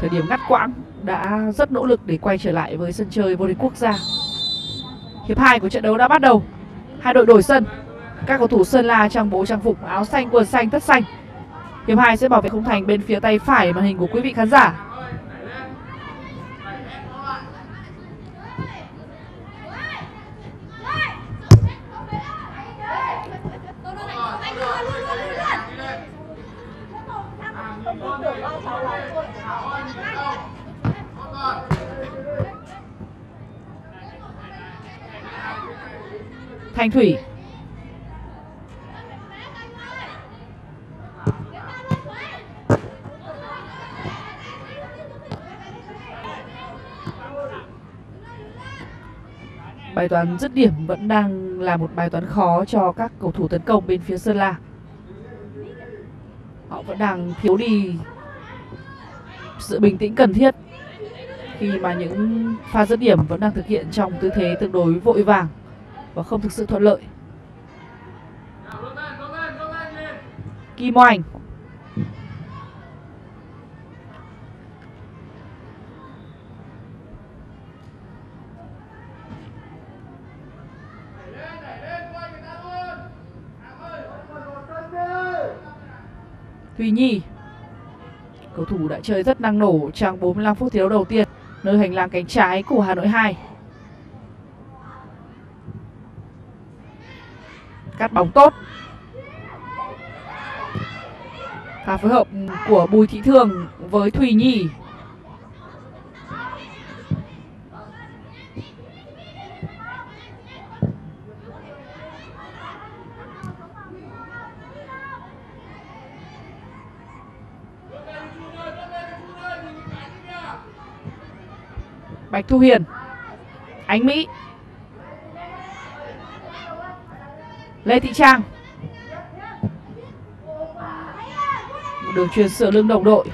Thời điểm ngắt quãng đã rất nỗ lực để quay trở lại với sân chơi vô địch quốc gia. Hiệp hai của trận đấu đã bắt đầu. Hai đội đổi sân. Các cầu thủ Sơn La trong bộ trang phục áo xanh, quần xanh, tất xanh. Hiệp hai sẽ bảo vệ khung thành bên phía tay phải màn hình của quý vị khán giả. Thanh Thủy. Bài toán dứt điểm vẫn đang là một bài toán khó cho các cầu thủ tấn công bên phía Sơn La. Họ vẫn đang thiếu đi sự bình tĩnh cần thiết khi mà những pha dứt điểm vẫn đang thực hiện trong tư thế tương đối vội vàng và không thực sự thuận lợi. Kim Oanh. Thùy Nhi. Cầu thủ đã chơi rất năng nổ trong bốn mươi lăm phút thi đấu đầu tiên nơi hành lang cánh trái của Hà Nội hai. Cắt bóng tốt. Pha phối hợp của Bùi Thị Thường với Thùy Nhi. Bạch Thu Hiền. Ánh Mỹ. Lê Thị Trang. Đường truyền sửa lưng đồng đội.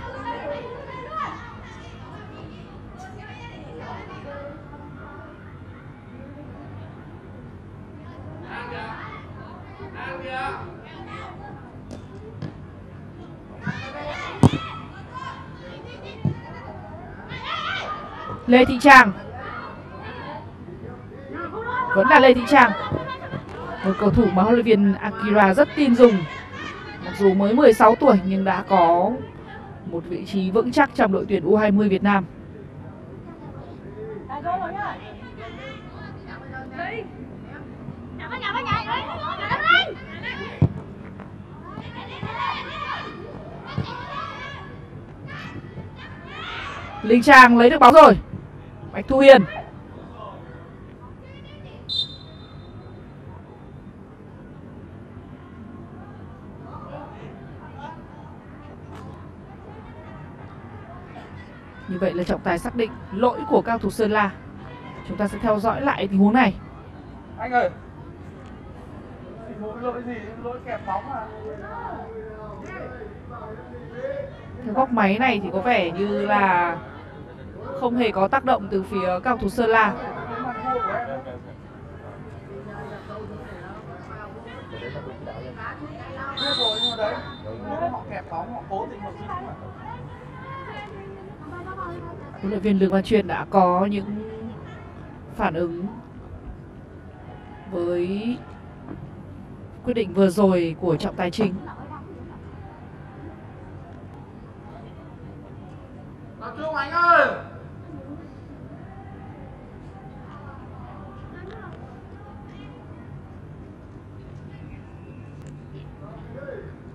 Lê Thị Trang. Vẫn là Lê Thị Trang, một cầu thủ mà huấn luyện viên Akira rất tin dùng. Mặc dù mới mười sáu tuổi nhưng đã có một vị trí vững chắc trong đội tuyển U hai mươi Việt Nam. Linh Trang lấy được bóng rồi. Bạch Thu Hiền. Như vậy là trọng tài xác định lỗi của cao thủ Sơn La. Chúng ta sẽ theo dõi lại tình huống này. Anh ơi, lỗi gì? Lỗi kẹp bóng mà. Theo góc máy này thì có vẻ như là không hề có tác động từ phía cao thủ Sơn La. Huấn luyện viên Lường Văn Chuyên đã có những phản ứng với quyết định vừa rồi của trọng tài chính.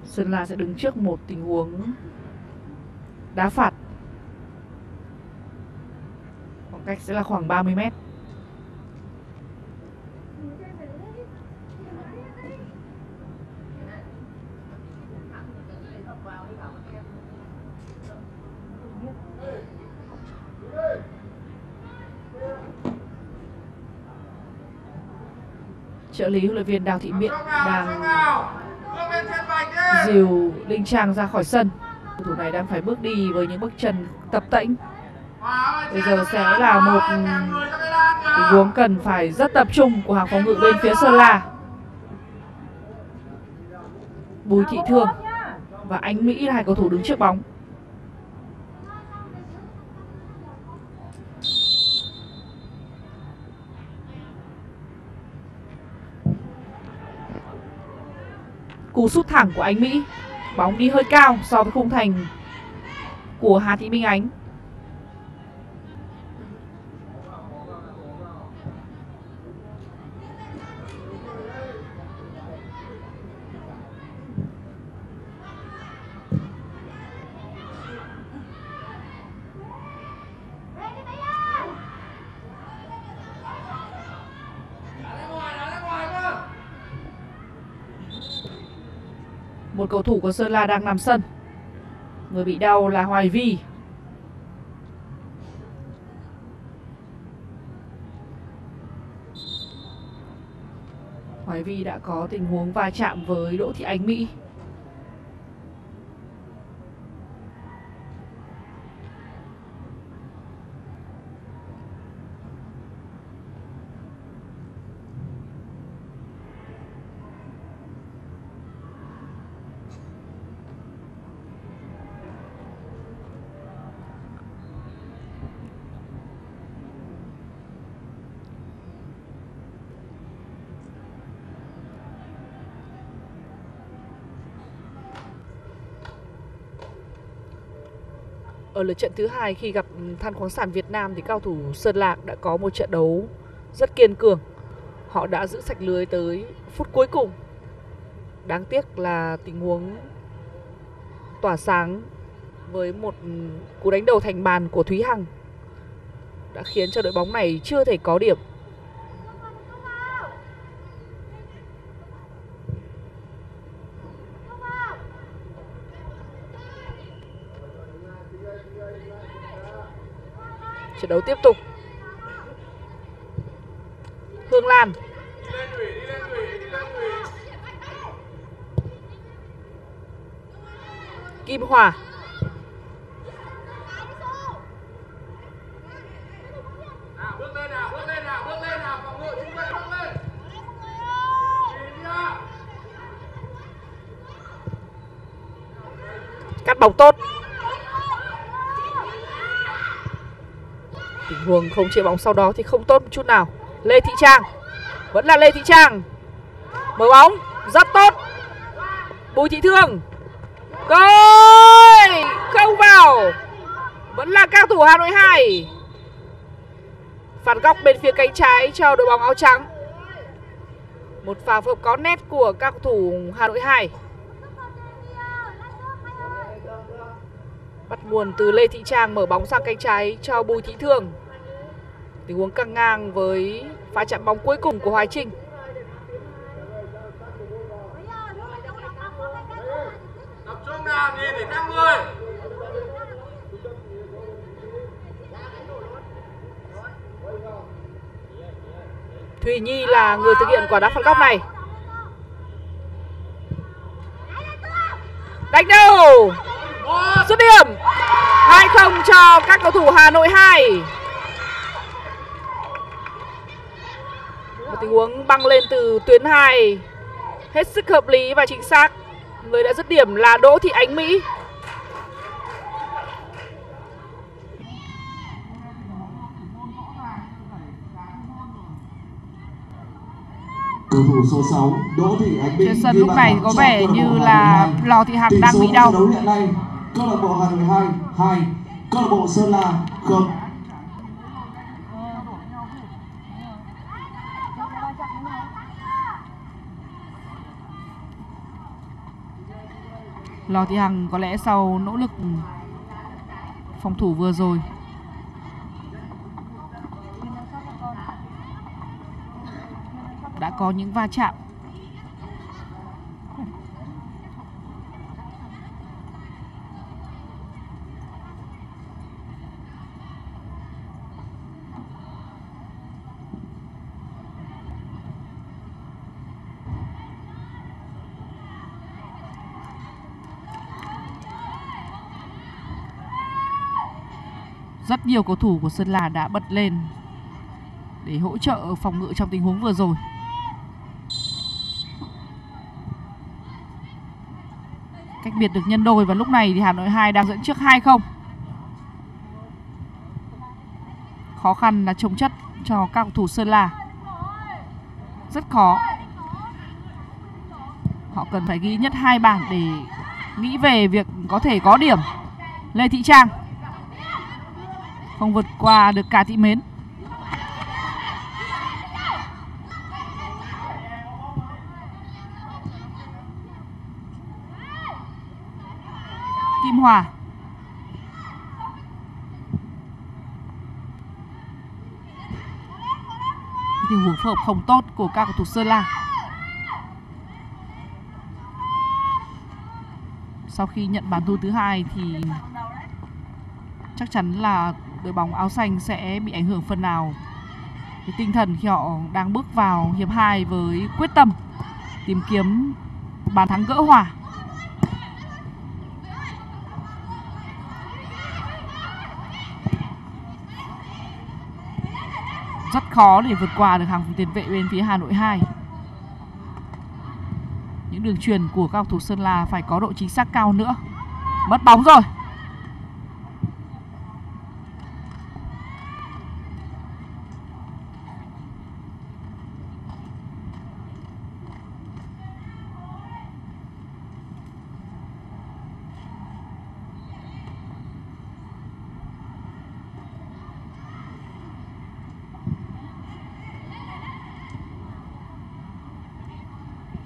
Sơn La sẽ đứng trước một tình huống đá phạt. Khoảng cách sẽ là khoảng ba mươi mét. Trợ lý huấn luyện viên Đào Thị Miện đang dìu Linh Trang ra khỏi sân. Cầu thủ này đang phải bước đi với những bước chân tập tễnh. Bây giờ sẽ là một tình huống cần phải rất tập trung của hàng phòng ngự bên phía Sơn La. Bùi Thị Thương và Ánh Mỹ là hai cầu thủ đứng trước bóng. Cú sút thẳng của Ánh Mỹ, bóng đi hơi cao so với khung thành của Hà Thị Minh Ánh. một cầu thủ của Sơn La đang nằm sân. Người bị đau là Hoài Vi. Hoài Vi đã có tình huống va chạm với Đỗ Thị Ánh Mỹ. Ở lượt trận thứ hai khi gặp Than khoáng sản Việt Nam thì cao thủ Sơn La đã có một trận đấu rất kiên cường. Họ đã giữ sạch lưới tới phút cuối cùng. Đáng tiếc là tình huống tỏa sáng với một cú đánh đầu thành bàn của Thúy Hằng đã khiến cho đội bóng này chưa thể có điểm. Trận đấu tiếp tục. Hương Lan. Kim Hòa. Cắt bóng tốt. Huồng không chia bóng sau đó thì không tốt một chút nào. Lê Thị Trang. Vẫn là Lê Thị Trang. Mở bóng. Rất tốt. Bùi Thị Thương. Goal. Không vào. Vẫn là cao thủ Hà Nội hai. Phạt góc bên phía cánh trái cho đội bóng áo trắng. Một pha phối hợp có nét của các cầu thủ Hà Nội hai. Bắt nguồn từ Lê Thị Trang mở bóng sang cánh trái cho Bùi Thị Thương. Tình huống căng ngang với pha chạm bóng cuối cùng của Hoài Trinh. Tập trung nào, nhìn để các người. Thùy Nhi là người thực hiện quả đá phạt góc này. Đánh đầu. Dứt điểm. Hai không cho các cầu thủ Hà Nội hai. Một tình huống băng lên từ tuyến hai hết sức hợp lý và chính xác. Người đã dứt điểm là Đỗ Thị Ánh Mỹ. Cầu thủ số sáu Đỗ Thị Ánh Mỹ. Trên sân lúc này có vẻ như là Lò Thị Hằng đang bị đau. Câu lạc bộ Hà Nội hai, hai, câu lạc bộ Sơn La không. Lò Thị Hằng có lẽ sau nỗ lực phòng thủ vừa rồi đã có những va chạm. Rất nhiều cầu thủ của Sơn La đã bật lên để hỗ trợ phòng ngự trong tình huống vừa rồi. Cách biệt được nhân đôi và lúc này thì Hà Nội hai đang dẫn trước hai không. Khó khăn là chống chất cho các cầu thủ Sơn La. Rất khó. Họ cần phải ghi nhất hai bàn để nghĩ về việc có thể có điểm. Lê Thị Trang không vượt qua được cả Thị Mến. Kim Hòa. Tình huống phối hợp không tốt của các cầu thủ Sơn La. sau khi nhận bàn thua thứ hai thì chắc chắn là đội bóng áo xanh sẽ bị ảnh hưởng phần nào cái tinh thần khi họ đang bước vào hiệp hai với quyết tâm tìm kiếm bàn thắng gỡ hòa. Rất khó để vượt qua được hàng phòng tiền vệ bên phía Hà Nội hai. Những đường chuyền của các cầu thủ Sơn La phải có độ chính xác cao nữa. Mất bóng rồi.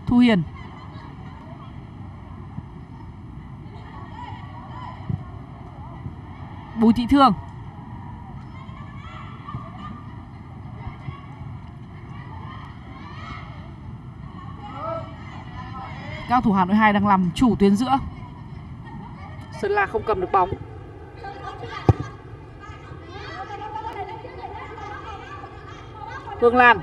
Thu Hiền. Bùi Thị Thương. Các cầu thủ Hà Nội hai đang làm chủ tuyến giữa. Sơn La không cầm được bóng. Phương Lan.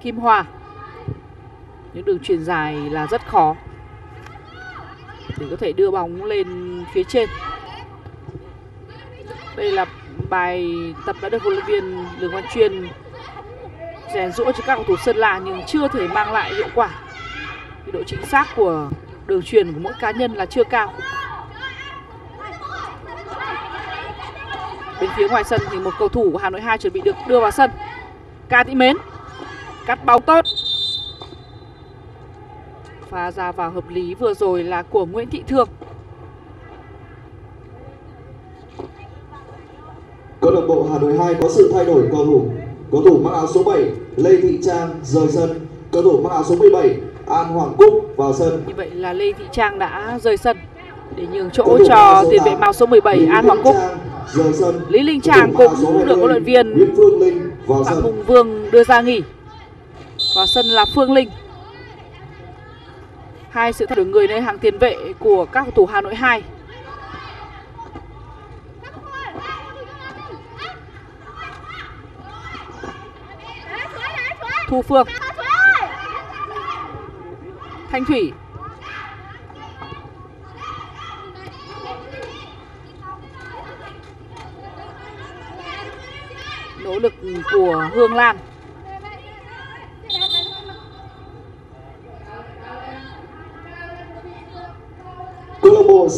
Kim Hoa. Những đường chuyền dài là rất khó để có thể đưa bóng lên phía trên. Đây là bài tập đã được huấn luyện viên Lường Văn Chuyên rèn giũa cho các cầu thủ Sơn La nhưng chưa thể mang lại hiệu quả. Độ chính xác của đường chuyền của mỗi cá nhân là chưa cao. Bên phía ngoài sân thì một cầu thủ của Hà Nội hai chuẩn bị được đưa vào sân. Ca Thị Mến cắt bóng tốt. Pha ra vào hợp lý vừa rồi là của Nguyễn Thị Thương. Câu lạc bộ Hà Nội hai có sự thay đổi cầu thủ. Cầu thủ mặc áo số bảy Lê Thị Trang rời sân. Cầu thủ mặc áo số mười bảy An Hoàng Cúc vào sân. Như vậy là Lê Thị Trang đã rời sân để nhường chỗ cho tiền vệ màu số mười bảy An Hoàng Cúc. Lý Linh Trang cũng được huấn luyện viên Phạm Hùng Vương đưa ra nghỉ. Vào sân là Phương Linh. Hai sự thay đổi người nơi hàng tiền vệ của các cầu thủ Hà Nội hai. Thu Phương. Thanh Thủy. Nỗ lực của Hương Lan.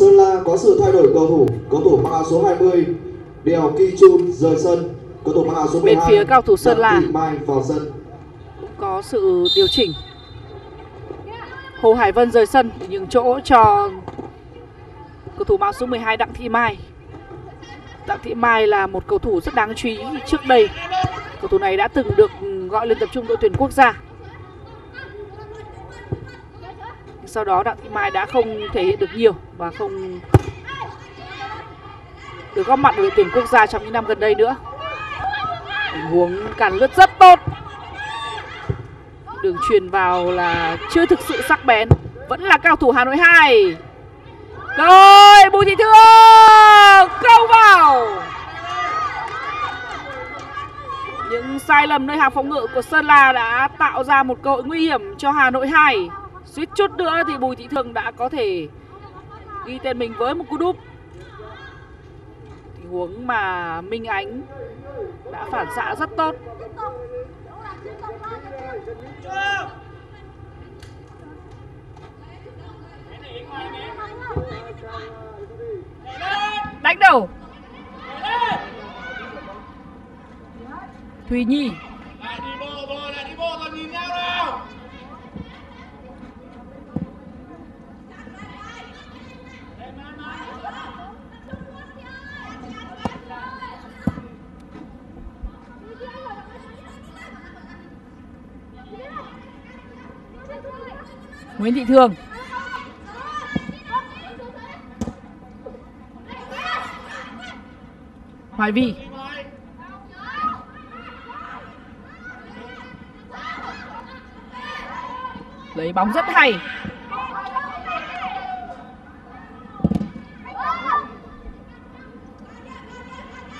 Sơn La có sự thay đổi cầu thủ. Cầu thủ mặc áo số hai mươi Đèo Ki Chun rời sân. Cầu thủ mặc áo số mười hai bên phía cầu thủ Sơn La Mai vào sân. Cũng có sự điều chỉnh. Hồ Hải Vân rời sân để nhường chỗ cho cầu thủ mặc áo số mười hai Đặng Thị Mai. Đặng Thị Mai là một cầu thủ rất đáng chú ý. Trước đây cầu thủ này đã từng được gọi lên tập trung đội tuyển quốc gia. Sau đó Đặng Thị Mai đã không thể hiện được nhiều và không được góp mặt đội tuyển quốc gia trong những năm gần đây nữa. Tình huống cản lướt rất tốt. Đường chuyền vào là chưa thực sự sắc bén. Vẫn là cao thủ Hà Nội hai. Rồi Bùi Thị Thương câu vào. Những sai lầm nơi hàng phòng ngự của Sơn La đã tạo ra một cơ hội nguy hiểm cho Hà Nội hai. Suýt chút nữa thì Bùi Thị Thương đã có thể ghi tên mình với một cú đúp. Tình huống mà Minh Ánh đã phản xạ rất tốt. Đánh đầu. Thùy Nhi. Nguyễn Thị Thương. Hoài Vy. Lấy bóng rất hay.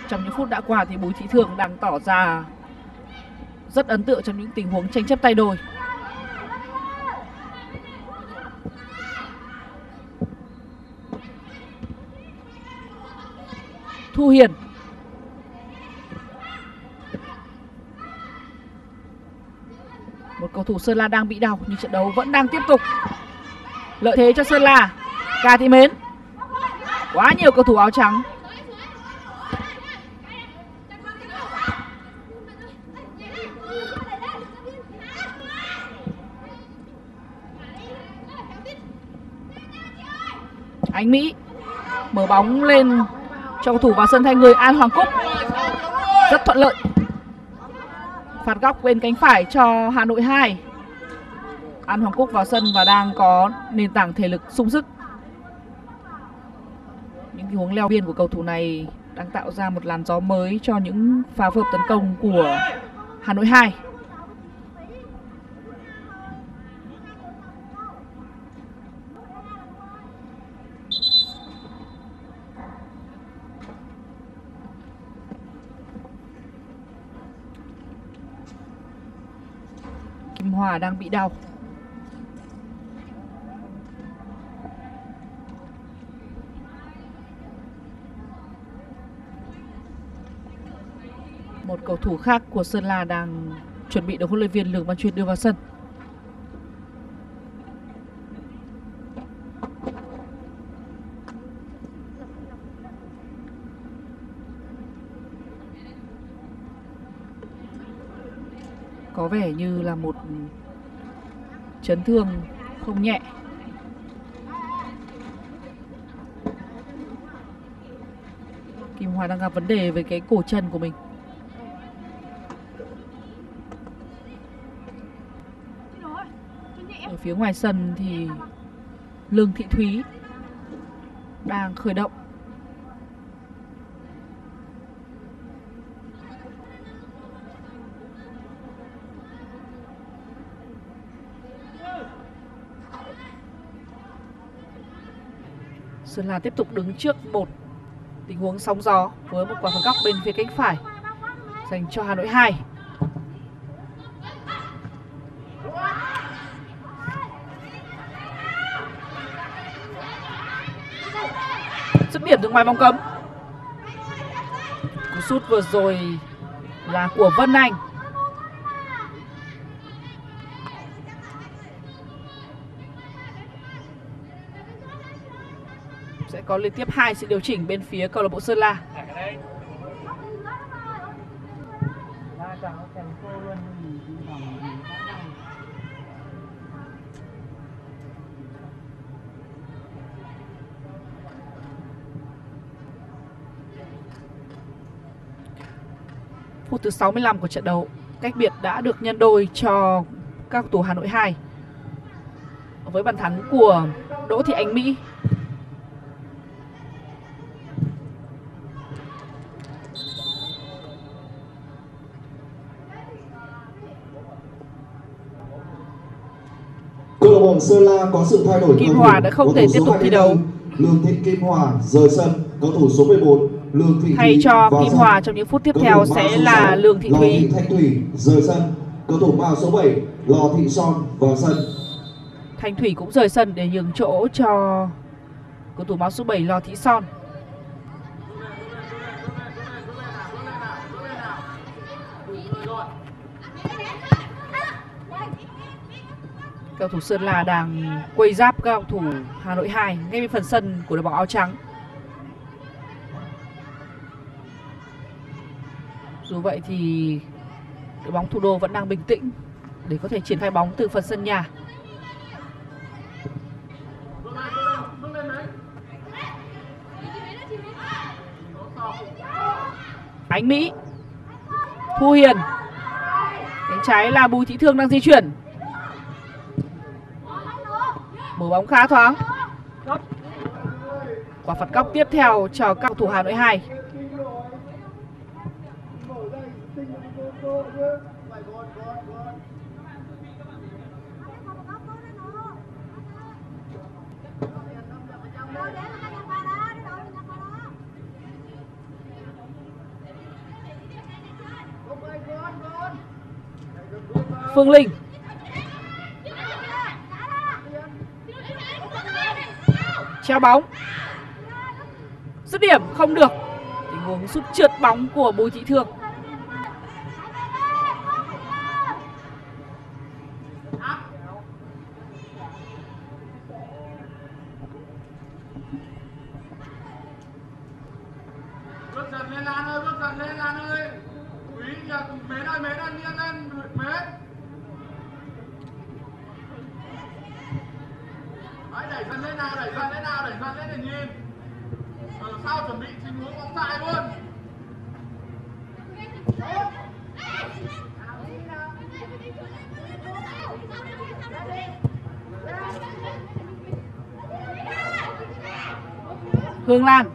Trong những phút đã qua thì Bùi Thị Thường đang tỏ ra rất ấn tượng trong những tình huống tranh chấp tay đôi. Thu Hiền. Một cầu thủ Sơn La đang bị đau nhưng trận đấu vẫn đang tiếp tục. Lợi thế cho Sơn La. Cà Thị Mến. Quá nhiều cầu thủ áo trắng. Ánh Mỹ mở bóng lên cho cầu thủ vào sân thay người An Hoàng Cúc. Rất thuận lợi. Phạt góc bên cánh phải cho Hà Nội hai. An Hoàng Cúc vào sân và đang có nền tảng thể lực sung sức. Những tình huống leo biên của cầu thủ này đang tạo ra một làn gió mới cho những pha phối hợp tấn công của Hà Nội hai. Hòa đang bị đau. Một cầu thủ khác của Sơn La đang chuẩn bị được huấn luyện viên Lường Văn Chuyên đưa vào sân. Có vẻ như là một chấn thương không nhẹ. Kim Hòa đang gặp vấn đề với cái cổ chân của mình. Ở phía ngoài sân thì Lương Thị Thúy đang khởi động. Sơn La tiếp tục đứng trước một tình huống sóng gió với một quả phạt góc bên phía cánh phải dành cho Hà Nội hai. Dứt điểm từ ngoài vòng cấm. Cú sút vừa rồi là của Vân Anh. Có liên tiếp hai sự điều chỉnh bên phía câu lạc bộ Sơn La. Phút thứ sáu mươi lăm của trận đấu, cách biệt đã được nhân đôi cho các cầu thủ Hà Nội hai với bàn thắng của Đỗ Thị Ánh Mỹ. Sơn La có sự thay đổi. Kim Hòa đã không thể tiếp tục thi đấu. Lương Thị Kim Hòa rời sân, cầu thủ số mười bốn Lương Thị Thúy. Thay cho Kim Hòa trong những phút tiếp theo sẽ là Lương Thị Thúy. Thanh Thủy rời sân, cầu thủ vào số bảy Lò Thị Son vào sân. Thanh Thủy cũng rời sân để nhường chỗ cho cầu thủ áo số bảy Lò Thị Son. Cầu thủ Sơn La đang quây giáp các cầu thủ Hà Nội hai ngay bên phần sân của đội bóng áo trắng. Dù vậy thì đội bóng thủ đô vẫn đang bình tĩnh để có thể triển khai bóng từ phần sân nhà. Ánh Mỹ, Thu Hiền, cánh trái là Bùi Thị Thương đang di chuyển. Mở bóng khá thoáng. Quả phạt góc tiếp theo cho các cầu thủ Hà Nội hai. Phương Linh. Treo bóng. Dứt điểm không được. Tình huống sút trượt bóng của Bùi Thị Thường. Hương Lan.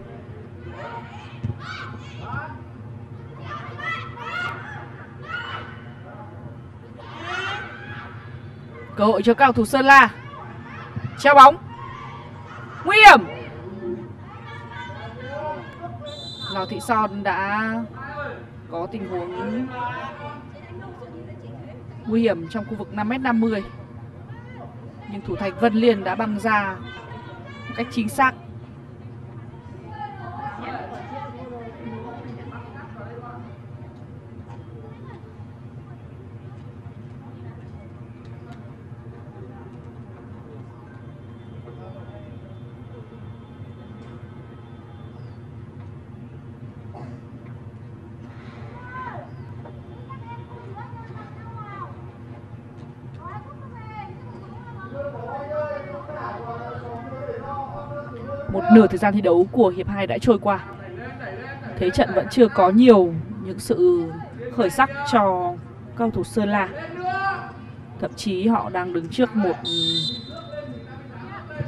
Cơ hội cho các cầu thủ Sơn La. Treo bóng. Nguy hiểm. Lò Thị Son đã có tình huống nguy hiểm trong khu vực năm mét năm mươi. Nhưng thủ thành Vân Liên đã băng ra một cách chính xác. Một nửa thời gian thi đấu của hiệp hai đã trôi qua. Thế trận vẫn chưa có nhiều những sự khởi sắc cho các cầu thủ Sơn La. Thậm chí họ đang đứng trước một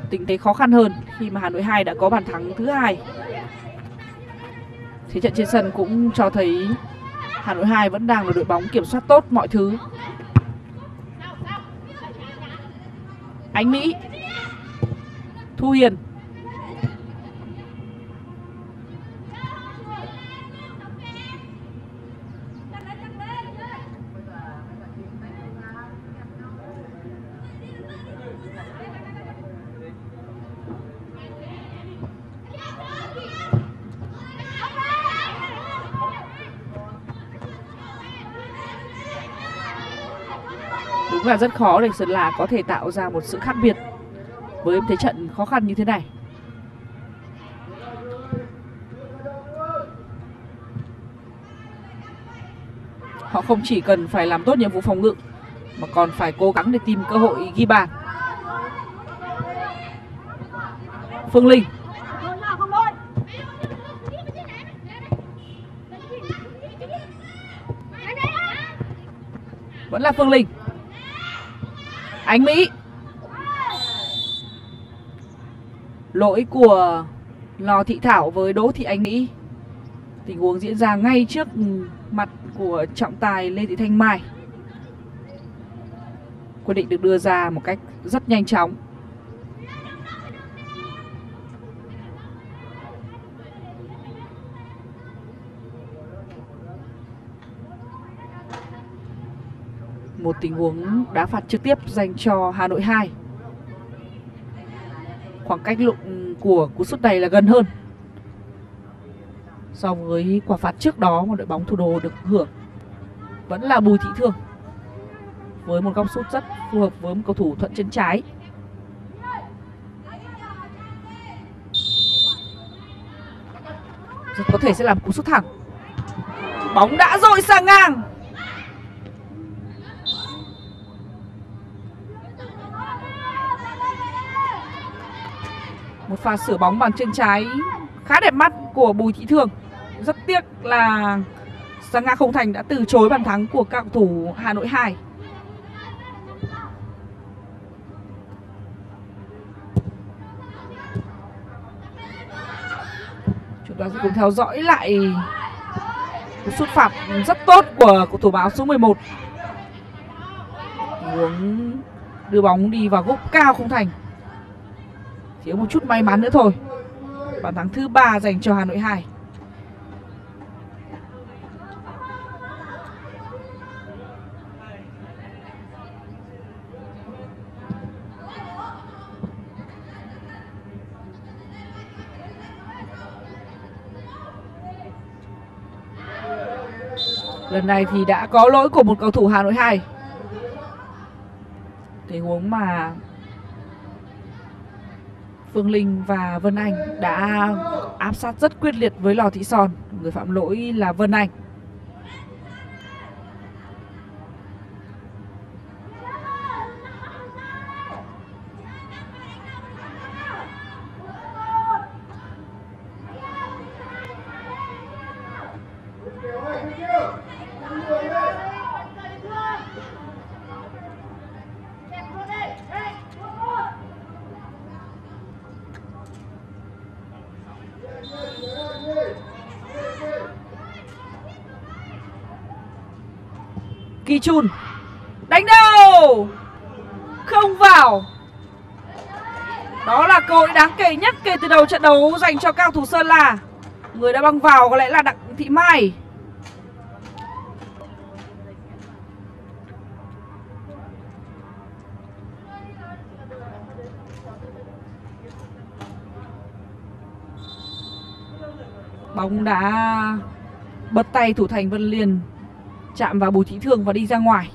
tình thế khó khăn hơn khi mà Hà Nội hai đã có bàn thắng thứ hai. Thế trận trên sân cũng cho thấy Hà Nội hai vẫn đang là đội bóng kiểm soát tốt mọi thứ. Ánh Mỹ, Thu Hiền. Và rất khó để Sơn La có thể tạo ra một sự khác biệt với thế trận khó khăn như thế này. Họ không chỉ cần phải làm tốt nhiệm vụ phòng ngự mà còn phải cố gắng để tìm cơ hội ghi bàn. Phương Linh. Vẫn là Phương Linh. Ánh Mỹ. Lỗi của Lò Thị Thảo với Đỗ Thị Ánh Mỹ. Tình huống diễn ra ngay trước mặt của trọng tài Lê Thị Thanh Mai. Quyết định được đưa ra một cách rất nhanh chóng. Một tình huống đá phạt trực tiếp dành cho Hà Nội hai. Khoảng cách lụng của cú sút này là gần hơn so với quả phạt trước đó mà đội bóng Thủ Đô được hưởng. Vẫn là Bùi Thị Thương với một góc sút rất phù hợp với một cầu thủ thuận chân trái. Rất có thể sẽ làm cú sút thẳng. Bóng đã dội sang ngang. Một pha sửa bóng bằng chân trái khá đẹp mắt của Bùi Thị Thường. Rất tiếc là Sang Nga không thành đã từ chối bàn thắng của các cầu thủ Hà Nội hai. Chúng ta sẽ cùng theo dõi lại cú sút phạt rất tốt của cầu thủ báo số mười một. Muốn đưa bóng đi vào góc cao không thành. Thiếu một chút may mắn nữa thôi. Bàn thắng thứ ba dành cho Hà Nội hai. Lần này thì đã có lỗi của một cầu thủ Hà Nội hai. Tình huống mà Phương Linh và Vân Anh đã áp sát rất quyết liệt với Lò Thị Son. Người phạm lỗi là Vân Anh. Kỳ Chun đánh đầu không vào. Đó là cơ hội đáng kể nhất kể từ đầu trận đấu dành cho các cầu thủ Sơn La. Người đã băng vào có lẽ là Đặng Thị Mai. Bóng đã bật tay thủ thành Vân Liên, chạm vào Bùi Thị Thương và đi ra ngoài.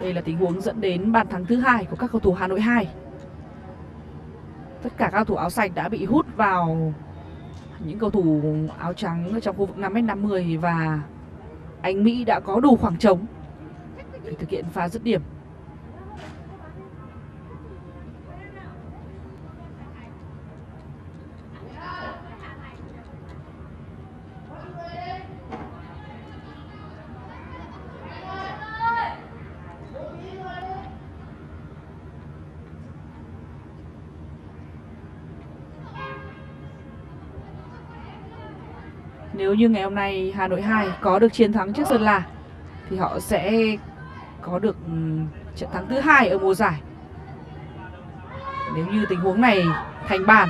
Đây là tình huống dẫn đến bàn thắng thứ hai của các cầu thủ Hà Nội hai. Tất cả các cầu thủ áo xanh đã bị hút vào những cầu thủ áo trắng trong khu vực năm mét năm mươi và Anh Mỹ đã có đủ khoảng trống để thực hiện pha dứt điểm. Nếu như ngày hôm nay Hà Nội hai có được chiến thắng trước Sơn La thì họ sẽ có được trận thắng thứ hai ở mùa giải. Nếu như tình huống này thành bàn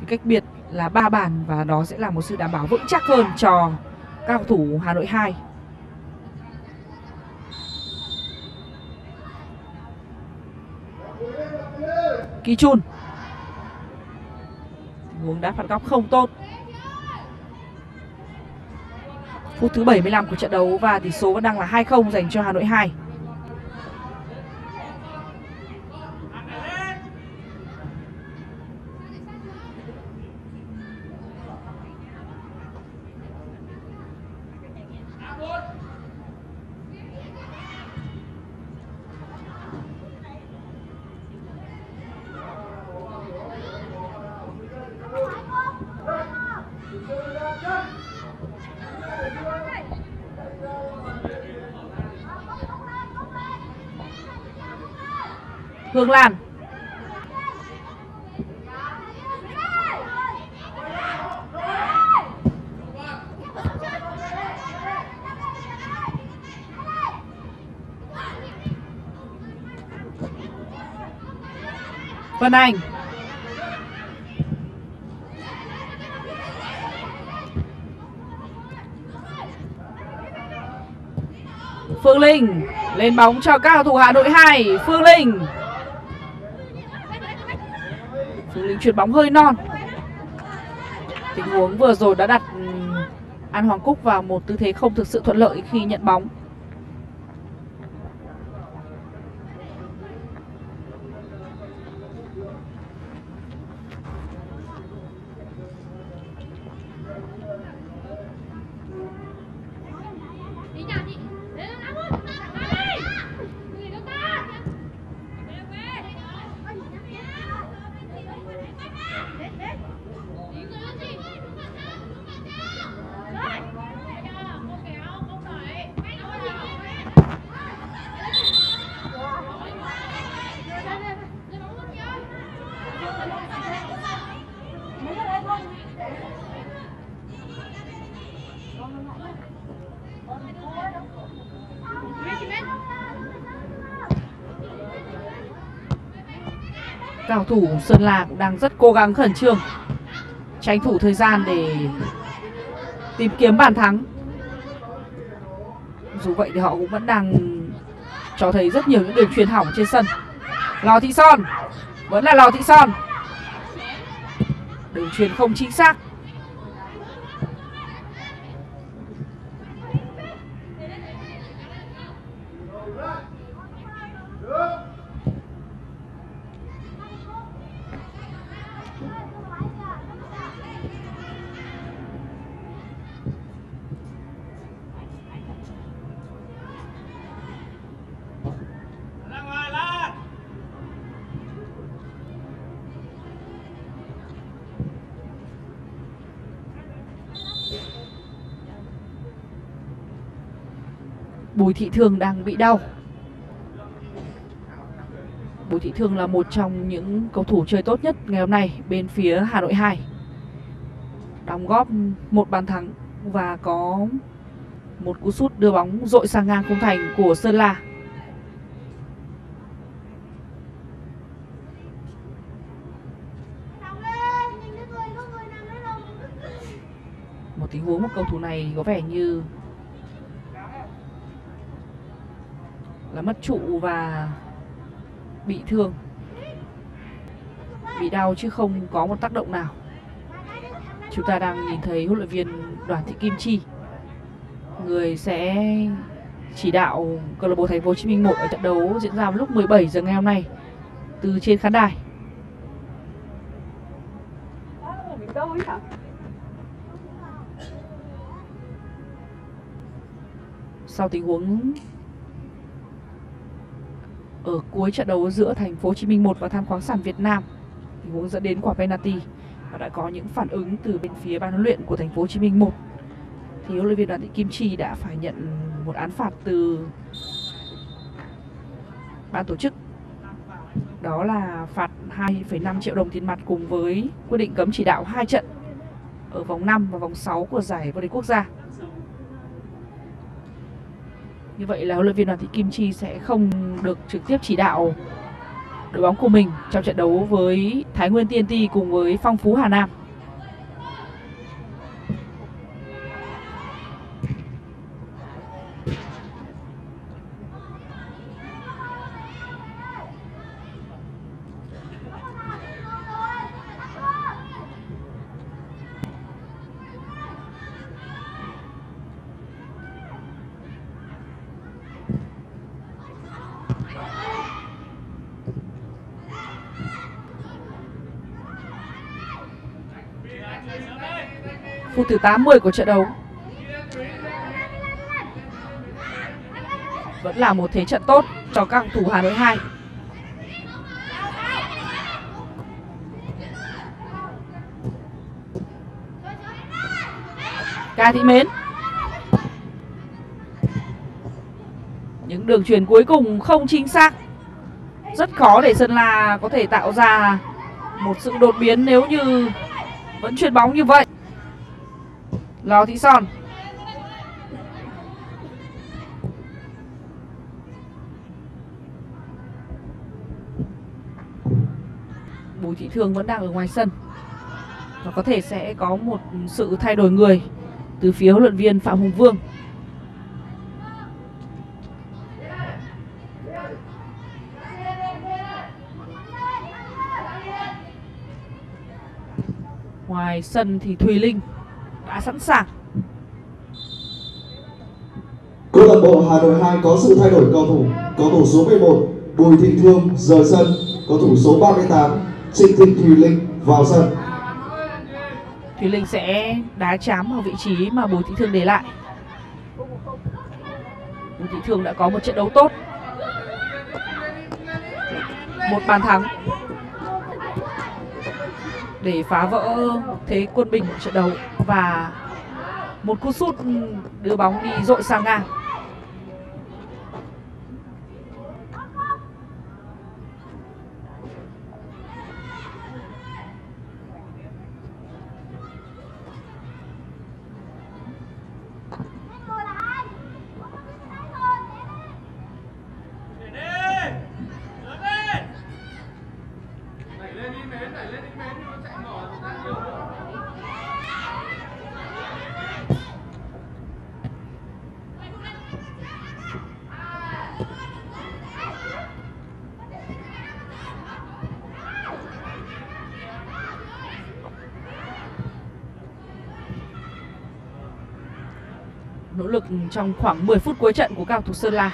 thì cách biệt là ba bàn và đó sẽ là một sự đảm bảo vững chắc hơn cho các cầu thủ Hà Nội hai. Kỳ Chun. Tình huống đá phạt góc không tốt. Phút thứ bảy mươi lăm của trận đấu và tỷ số vẫn đang là hai không dành cho Hà Nội hai. Hương Lan. Vân Anh. Phương Linh lên bóng cho các cầu thủ Hà Nội hai. Phương Linh. Phương Linh chuyền bóng hơi non. Tình huống vừa rồi đã đặt An Hoàng Cúc vào một tư thế không thực sự thuận lợi khi nhận bóng. Cầu thủ Sơn La cũng đang rất cố gắng khẩn trương, tranh thủ thời gian để tìm kiếm bàn thắng. Dù vậy thì họ cũng vẫn đang cho thấy rất nhiều những đường chuyền hỏng trên sân. Lò Thị Son, vẫn là Lò Thị Son, đường chuyền không chính xác. Bùi Thị Thương đang bị đau. Bùi Thị Thương là một trong những cầu thủ chơi tốt nhất ngày hôm nay bên phía Hà Nội hai. Đóng góp một bàn thắng và có một cú sút đưa bóng dội sang ngang khung thành của Sơn La. Một tình huống một cầu thủ này có vẻ như là mất trụ và bị thương, bị đau chứ không có một tác động nào. Chúng ta đang nhìn thấy huấn luyện viên Đoàn Thị Kim Chi, người sẽ chỉ đạo câu lạc bộ Thành phố Hồ Chí Minh một ở trận đấu diễn ra vào lúc mười bảy giờ ngày hôm nay từ trên khán đài. Sau tình huống ở cuối trận đấu giữa Thành phố Hồ Chí Minh một và Than Khoáng Sản Việt Nam, tình huống dẫn đến quả penalty và đã có những phản ứng từ bên phía ban huấn luyện của Thành phố Hồ Chí Minh một, thì huấn luyện viên Đoàn Thị Kim Chi đã phải nhận một án phạt từ ban tổ chức, đó là phạt hai phẩy năm triệu đồng tiền mặt cùng với quyết định cấm chỉ đạo hai trận ở vòng năm và vòng sáu của giải vô địch quốc gia. Như vậy là huấn luyện viên Đoàn Thị Kim Chi sẽ không được trực tiếp chỉ đạo đội bóng của mình trong trận đấu với Thái Nguyên tê en tê cùng với Phong Phú Hà Nam. Phút thứ tám mươi của trận đấu. Vẫn là một thế trận tốt cho các cầu thủ Hà Nội hai. Ca Thị Mến. Những đường chuyền cuối cùng không chính xác. Rất khó để Sơn La có thể tạo ra một sự đột biến nếu như vẫn chuyền bóng như vậy. Lò Thị Son. Bùi Thị Thương vẫn đang ở ngoài sân và có thể sẽ có một sự thay đổi người từ phía huấn luyện viên Phạm Hùng Vương. Ngoài sân thì Thùy Linh đã sẵn sàng. Câu lạc bộ Hà Nội hai có sự thay đổi cầu thủ. Cầu thủ số mười một Bùi Thị Thương rời sân, cầu thủ số ba mươi tám Trịnh Thị Thùy Linh vào sân. Thùy Linh sẽ đá chám vào vị trí mà Bùi Thị Thương để lại. Bùi Thị Thương đã có một trận đấu tốt, một bàn thắng để phá vỡ thế quân bình của trận đấu và một cú sút đưa bóng đi dội sang ngang. nỗ lực trong khoảng mười phút cuối trận của các cầu thủ Sơn La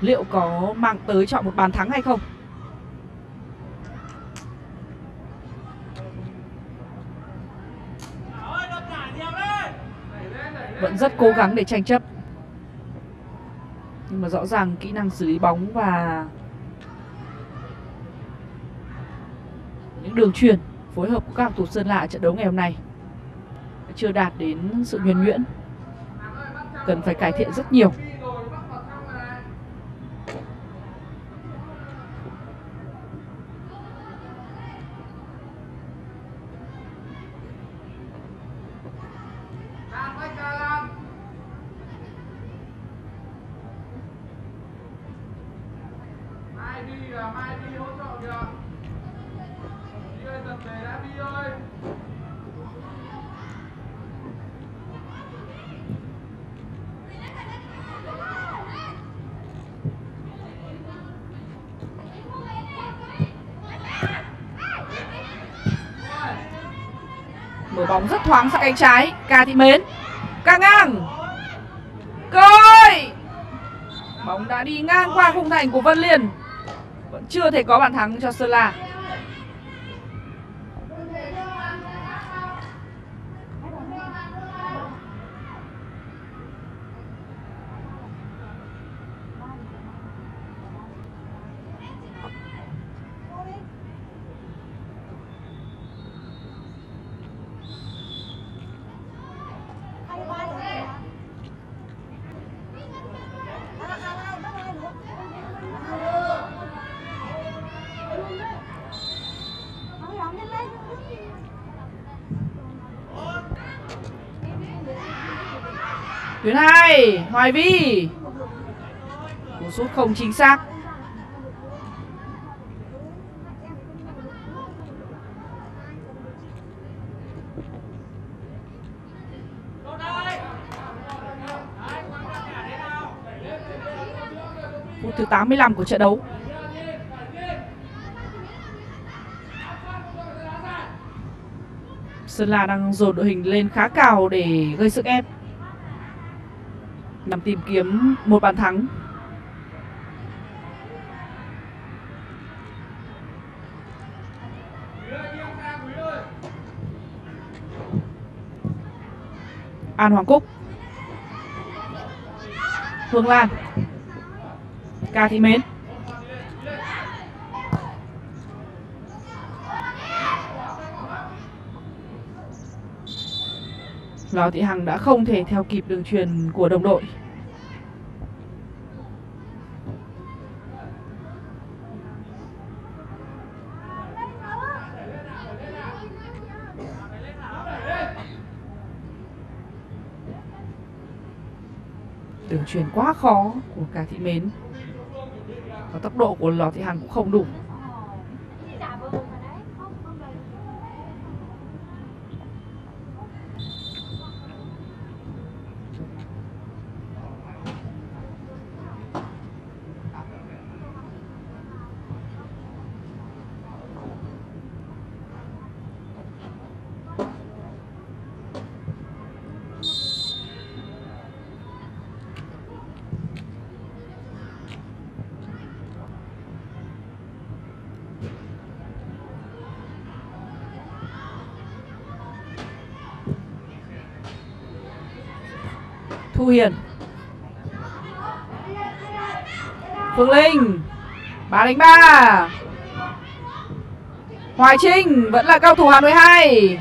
liệu có mang tới cho một bàn thắng hay không. Vẫn rất cố gắng để tranh chấp, nhưng mà rõ ràng kỹ năng xử lý bóng và những đường chuyền phối hợp của các cầu thủ Sơn La trận đấu ngày hôm nay chưa đạt đến sự nhuần nhuyễn, cần phải cải thiện rất nhiều. Mở bóng rất thoáng sang cánh trái, Ca Thị Mến, Ca ngang, Cơi. Bóng đã đi ngang qua khung thành của Vân Liên, vẫn chưa thể có bàn thắng cho Sơn La. Tuyến hai, Hoài Vi. Cú sút không chính xác. Phút thứ tám mươi lăm của trận đấu. Sơn La đang dồn đội hình lên khá cao để gây sức ép, nhằm tìm kiếm một bàn thắng. An Hoàng Cúc, Phương Lan, Ca Thị Mến. Lò Thị Hằng đã không thể theo kịp đường chuyền của đồng đội. Đường chuyền quá khó của Cả Thị Mến, và tốc độ của Lò Thị Hằng cũng không đủ. Thu Hiền, Phương Linh, ba đánh ba. Hoài Trinh vẫn là cao thủ Hà Nội hai.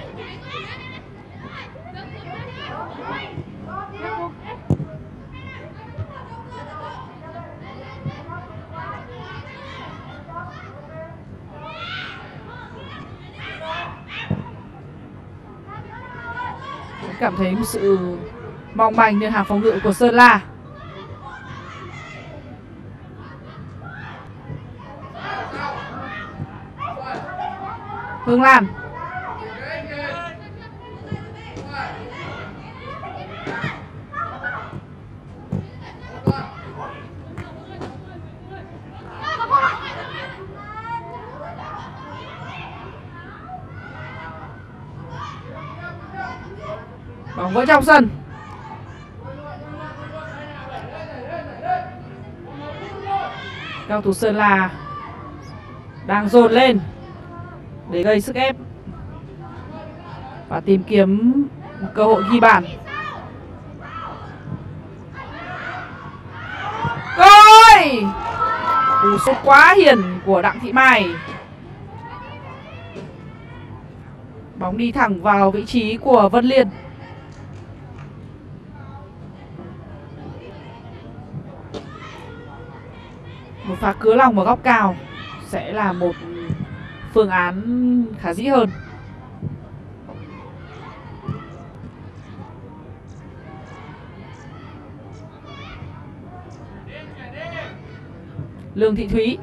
Cảm thấy một sự mong manh lên hàng phòng ngự của Sơn La. Hương Lan, bóng vỡ trong sân. Các cầu thủ Sơn La đang dồn lên để gây sức ép và tìm kiếm cơ hội ghi bàn. Ôi! Cú sút quá hiền của Đặng Thị Mai. Bóng đi thẳng vào vị trí của Vân Liên. Một pha cứa lòng vào góc cao sẽ là một phương án khả dĩ hơn. Lương Thị Thúy.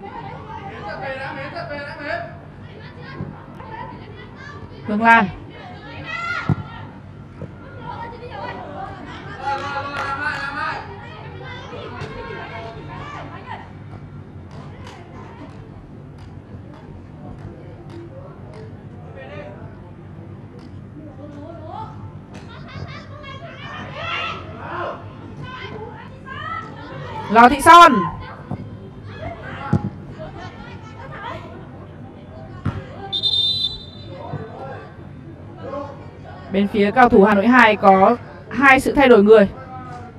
Hương Lan. Lò Thị Son. Bên phía cầu thủ Hà Nội hai có hai sự thay đổi người.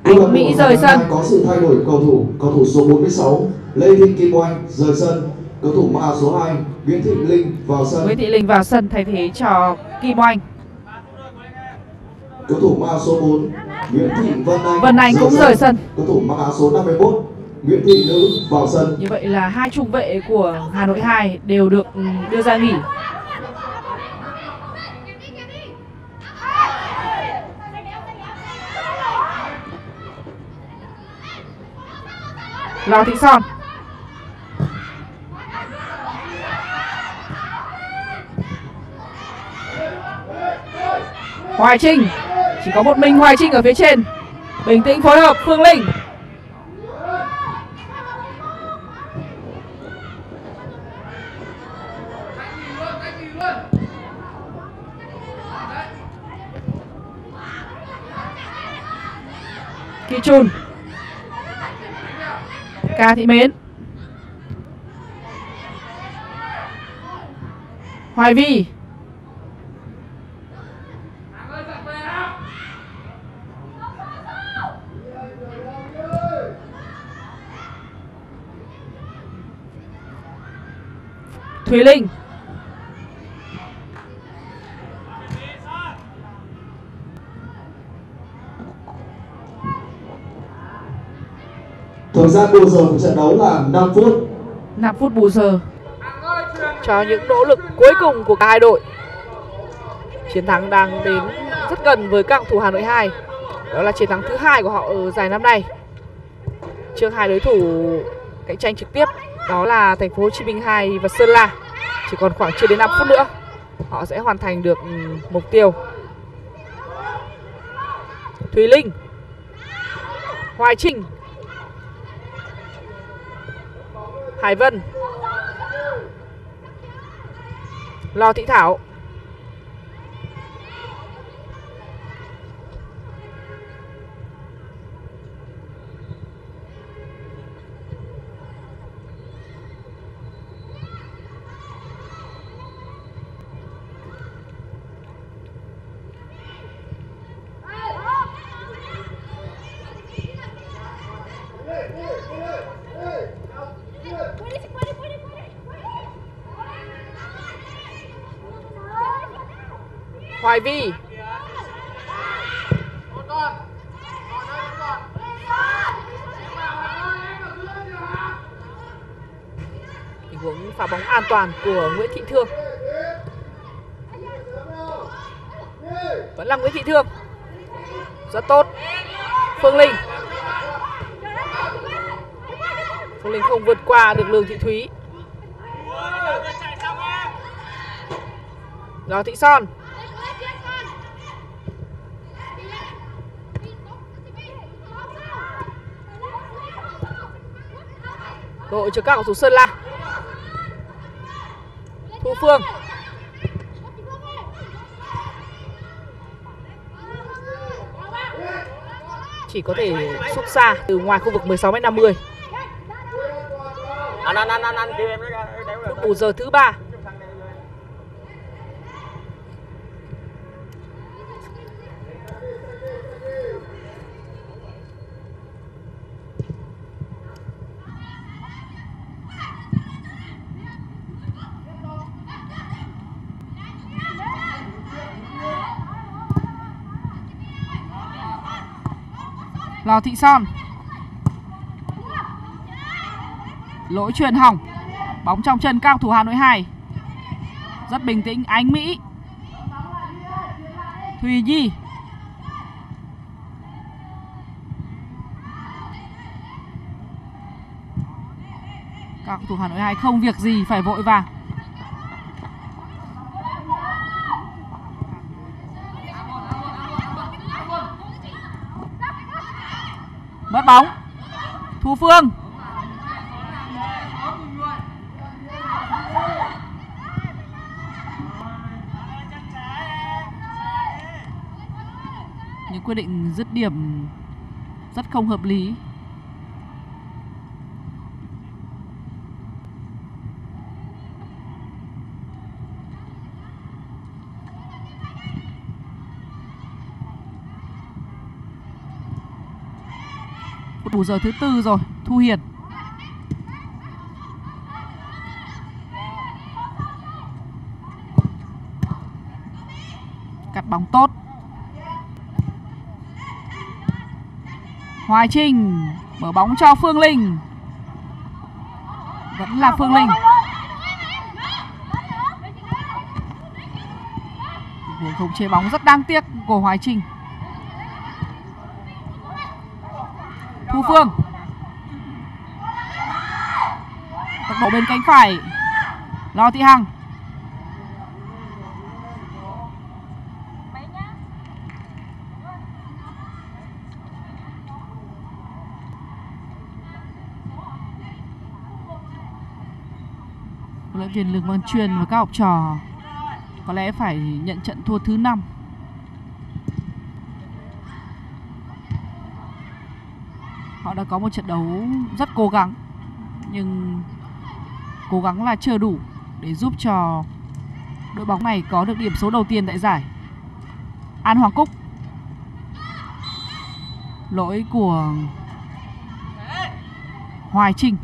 Anh Mỹ rời sân. Có sự thay đổi cầu thủ, cầu thủ số bốn mươi sáu Lê Thị Kim Oanh rời sân, cầu thủ mã số hai Nguyễn Thị Linh vào sân. Nguyễn Thị Linh vào sân thay thế cho Kim Oanh. Cầu thủ mã số bốn Nguyễn Thị Vân Anh, Vân Anh cũng rời sân. Cầu thủ mã số năm mươi mốt Nguyễn Thị Nữ vào sân. Như vậy là hai trung vệ của Hà Nội hai đều được đưa ra nghỉ. Lò Thị Son. Hoài Trinh. Chỉ có một mình Hoài Trinh ở phía trên. Bình tĩnh phối hợp Phương Linh. Kỳ Chun. Ca Thị Mến. Hoài Vi. Thúy Linh. Thời gian bù giờ của trận đấu là năm phút. năm phút bù giờ cho những nỗ lực cuối cùng của cả hai đội. Chiến thắng đang đến rất gần với các cầu thủ Hà Nội hai. Đó là chiến thắng thứ hai của họ ở giải năm nay. Trước hai đối thủ cạnh tranh trực tiếp, đó là Thành phố Hồ Chí Minh hai và Sơn La. Chỉ còn khoảng chưa đến năm phút nữa, họ sẽ hoàn thành được mục tiêu. Thùy Linh. Hoài Trinh. Hải Vân. Lò Thị Thảo. Hoài Vi. Tình huống phá bóng an toàn của Nguyễn Thị Thương. Vẫn là Nguyễn Thị Thương. Rất tốt. Phương Linh. Phương Linh không vượt qua được Lường Thị Thúy. Lò Thị Son. Cơ hội cho các cầu thủ Sơn La. Thu Phương. Chỉ có thể sút xa từ ngoài khu vực mười sáu mét năm mươi. Ăn ăn ăn ăn ăn em nó đủ giờ thứ ba. Lò Thị Son. Lỗi chuyền hỏng. Bóng trong chân các cầu thủ Hà Nội hai. Rất bình tĩnh Ánh Mỹ. Thùy Nhi. Các cầu thủ Hà Nội hai không việc gì phải vội vàng. Mất bóng. Thu Phương. Những quyết định dứt điểm rất không hợp lý. Đủ giờ thứ tư rồi. Thu Hiền. Cắt bóng tốt. Hoài Trinh mở bóng cho Phương Linh. Vẫn là Phương Linh. Đường khống chế bóng rất đáng tiếc của Hoài Trinh. Thu Phương. Tốc độ bên cánh phải. Lò Thị Hằng. Huấn luyện viên Lường Văn Chuyên và các học trò có lẽ phải nhận trận thua thứ năm. Họ đã có một trận đấu rất cố gắng, nhưng cố gắng là chưa đủ để giúp cho đội bóng này có được điểm số đầu tiên tại giải. An Hoàng Cúc. Lỗi của Hoài Trinh.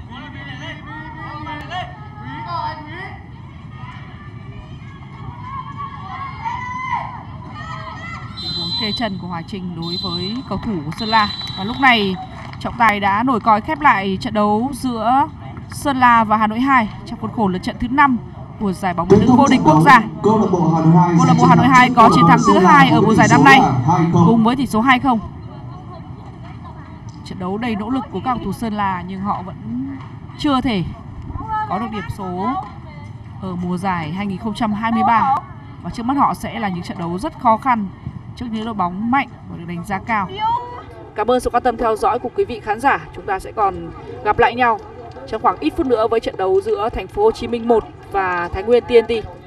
Kê chân của Hoài Trinh đối với cầu thủ của Sơn La. Và lúc này trọng tài đã nổi còi khép lại trận đấu giữa Sơn La và Hà Nội hai trong khuôn khổ lượt trận thứ năm của giải bóng đá nữ vô địch quốc gia. Câu lạc bộ Hà Nội hai, câu lạc bộ Hà Nội hai có chiến thắng thứ hai ở mùa giải năm nay cùng với tỷ số hai không. Trận đấu đầy nỗ lực của các cầu thủ Sơn La nhưng họ vẫn chưa thể có được điểm số ở mùa giải hai nghìn không trăm hai mươi ba, và trước mắt họ sẽ là những trận đấu rất khó khăn trước những đội bóng mạnh và được đánh giá cao. Cảm ơn sự quan tâm theo dõi của quý vị khán giả. Chúng ta sẽ còn gặp lại nhau trong khoảng ít phút nữa với trận đấu giữa Thành phố Hồ Chí Minh một và Thái Nguyên tê en tê.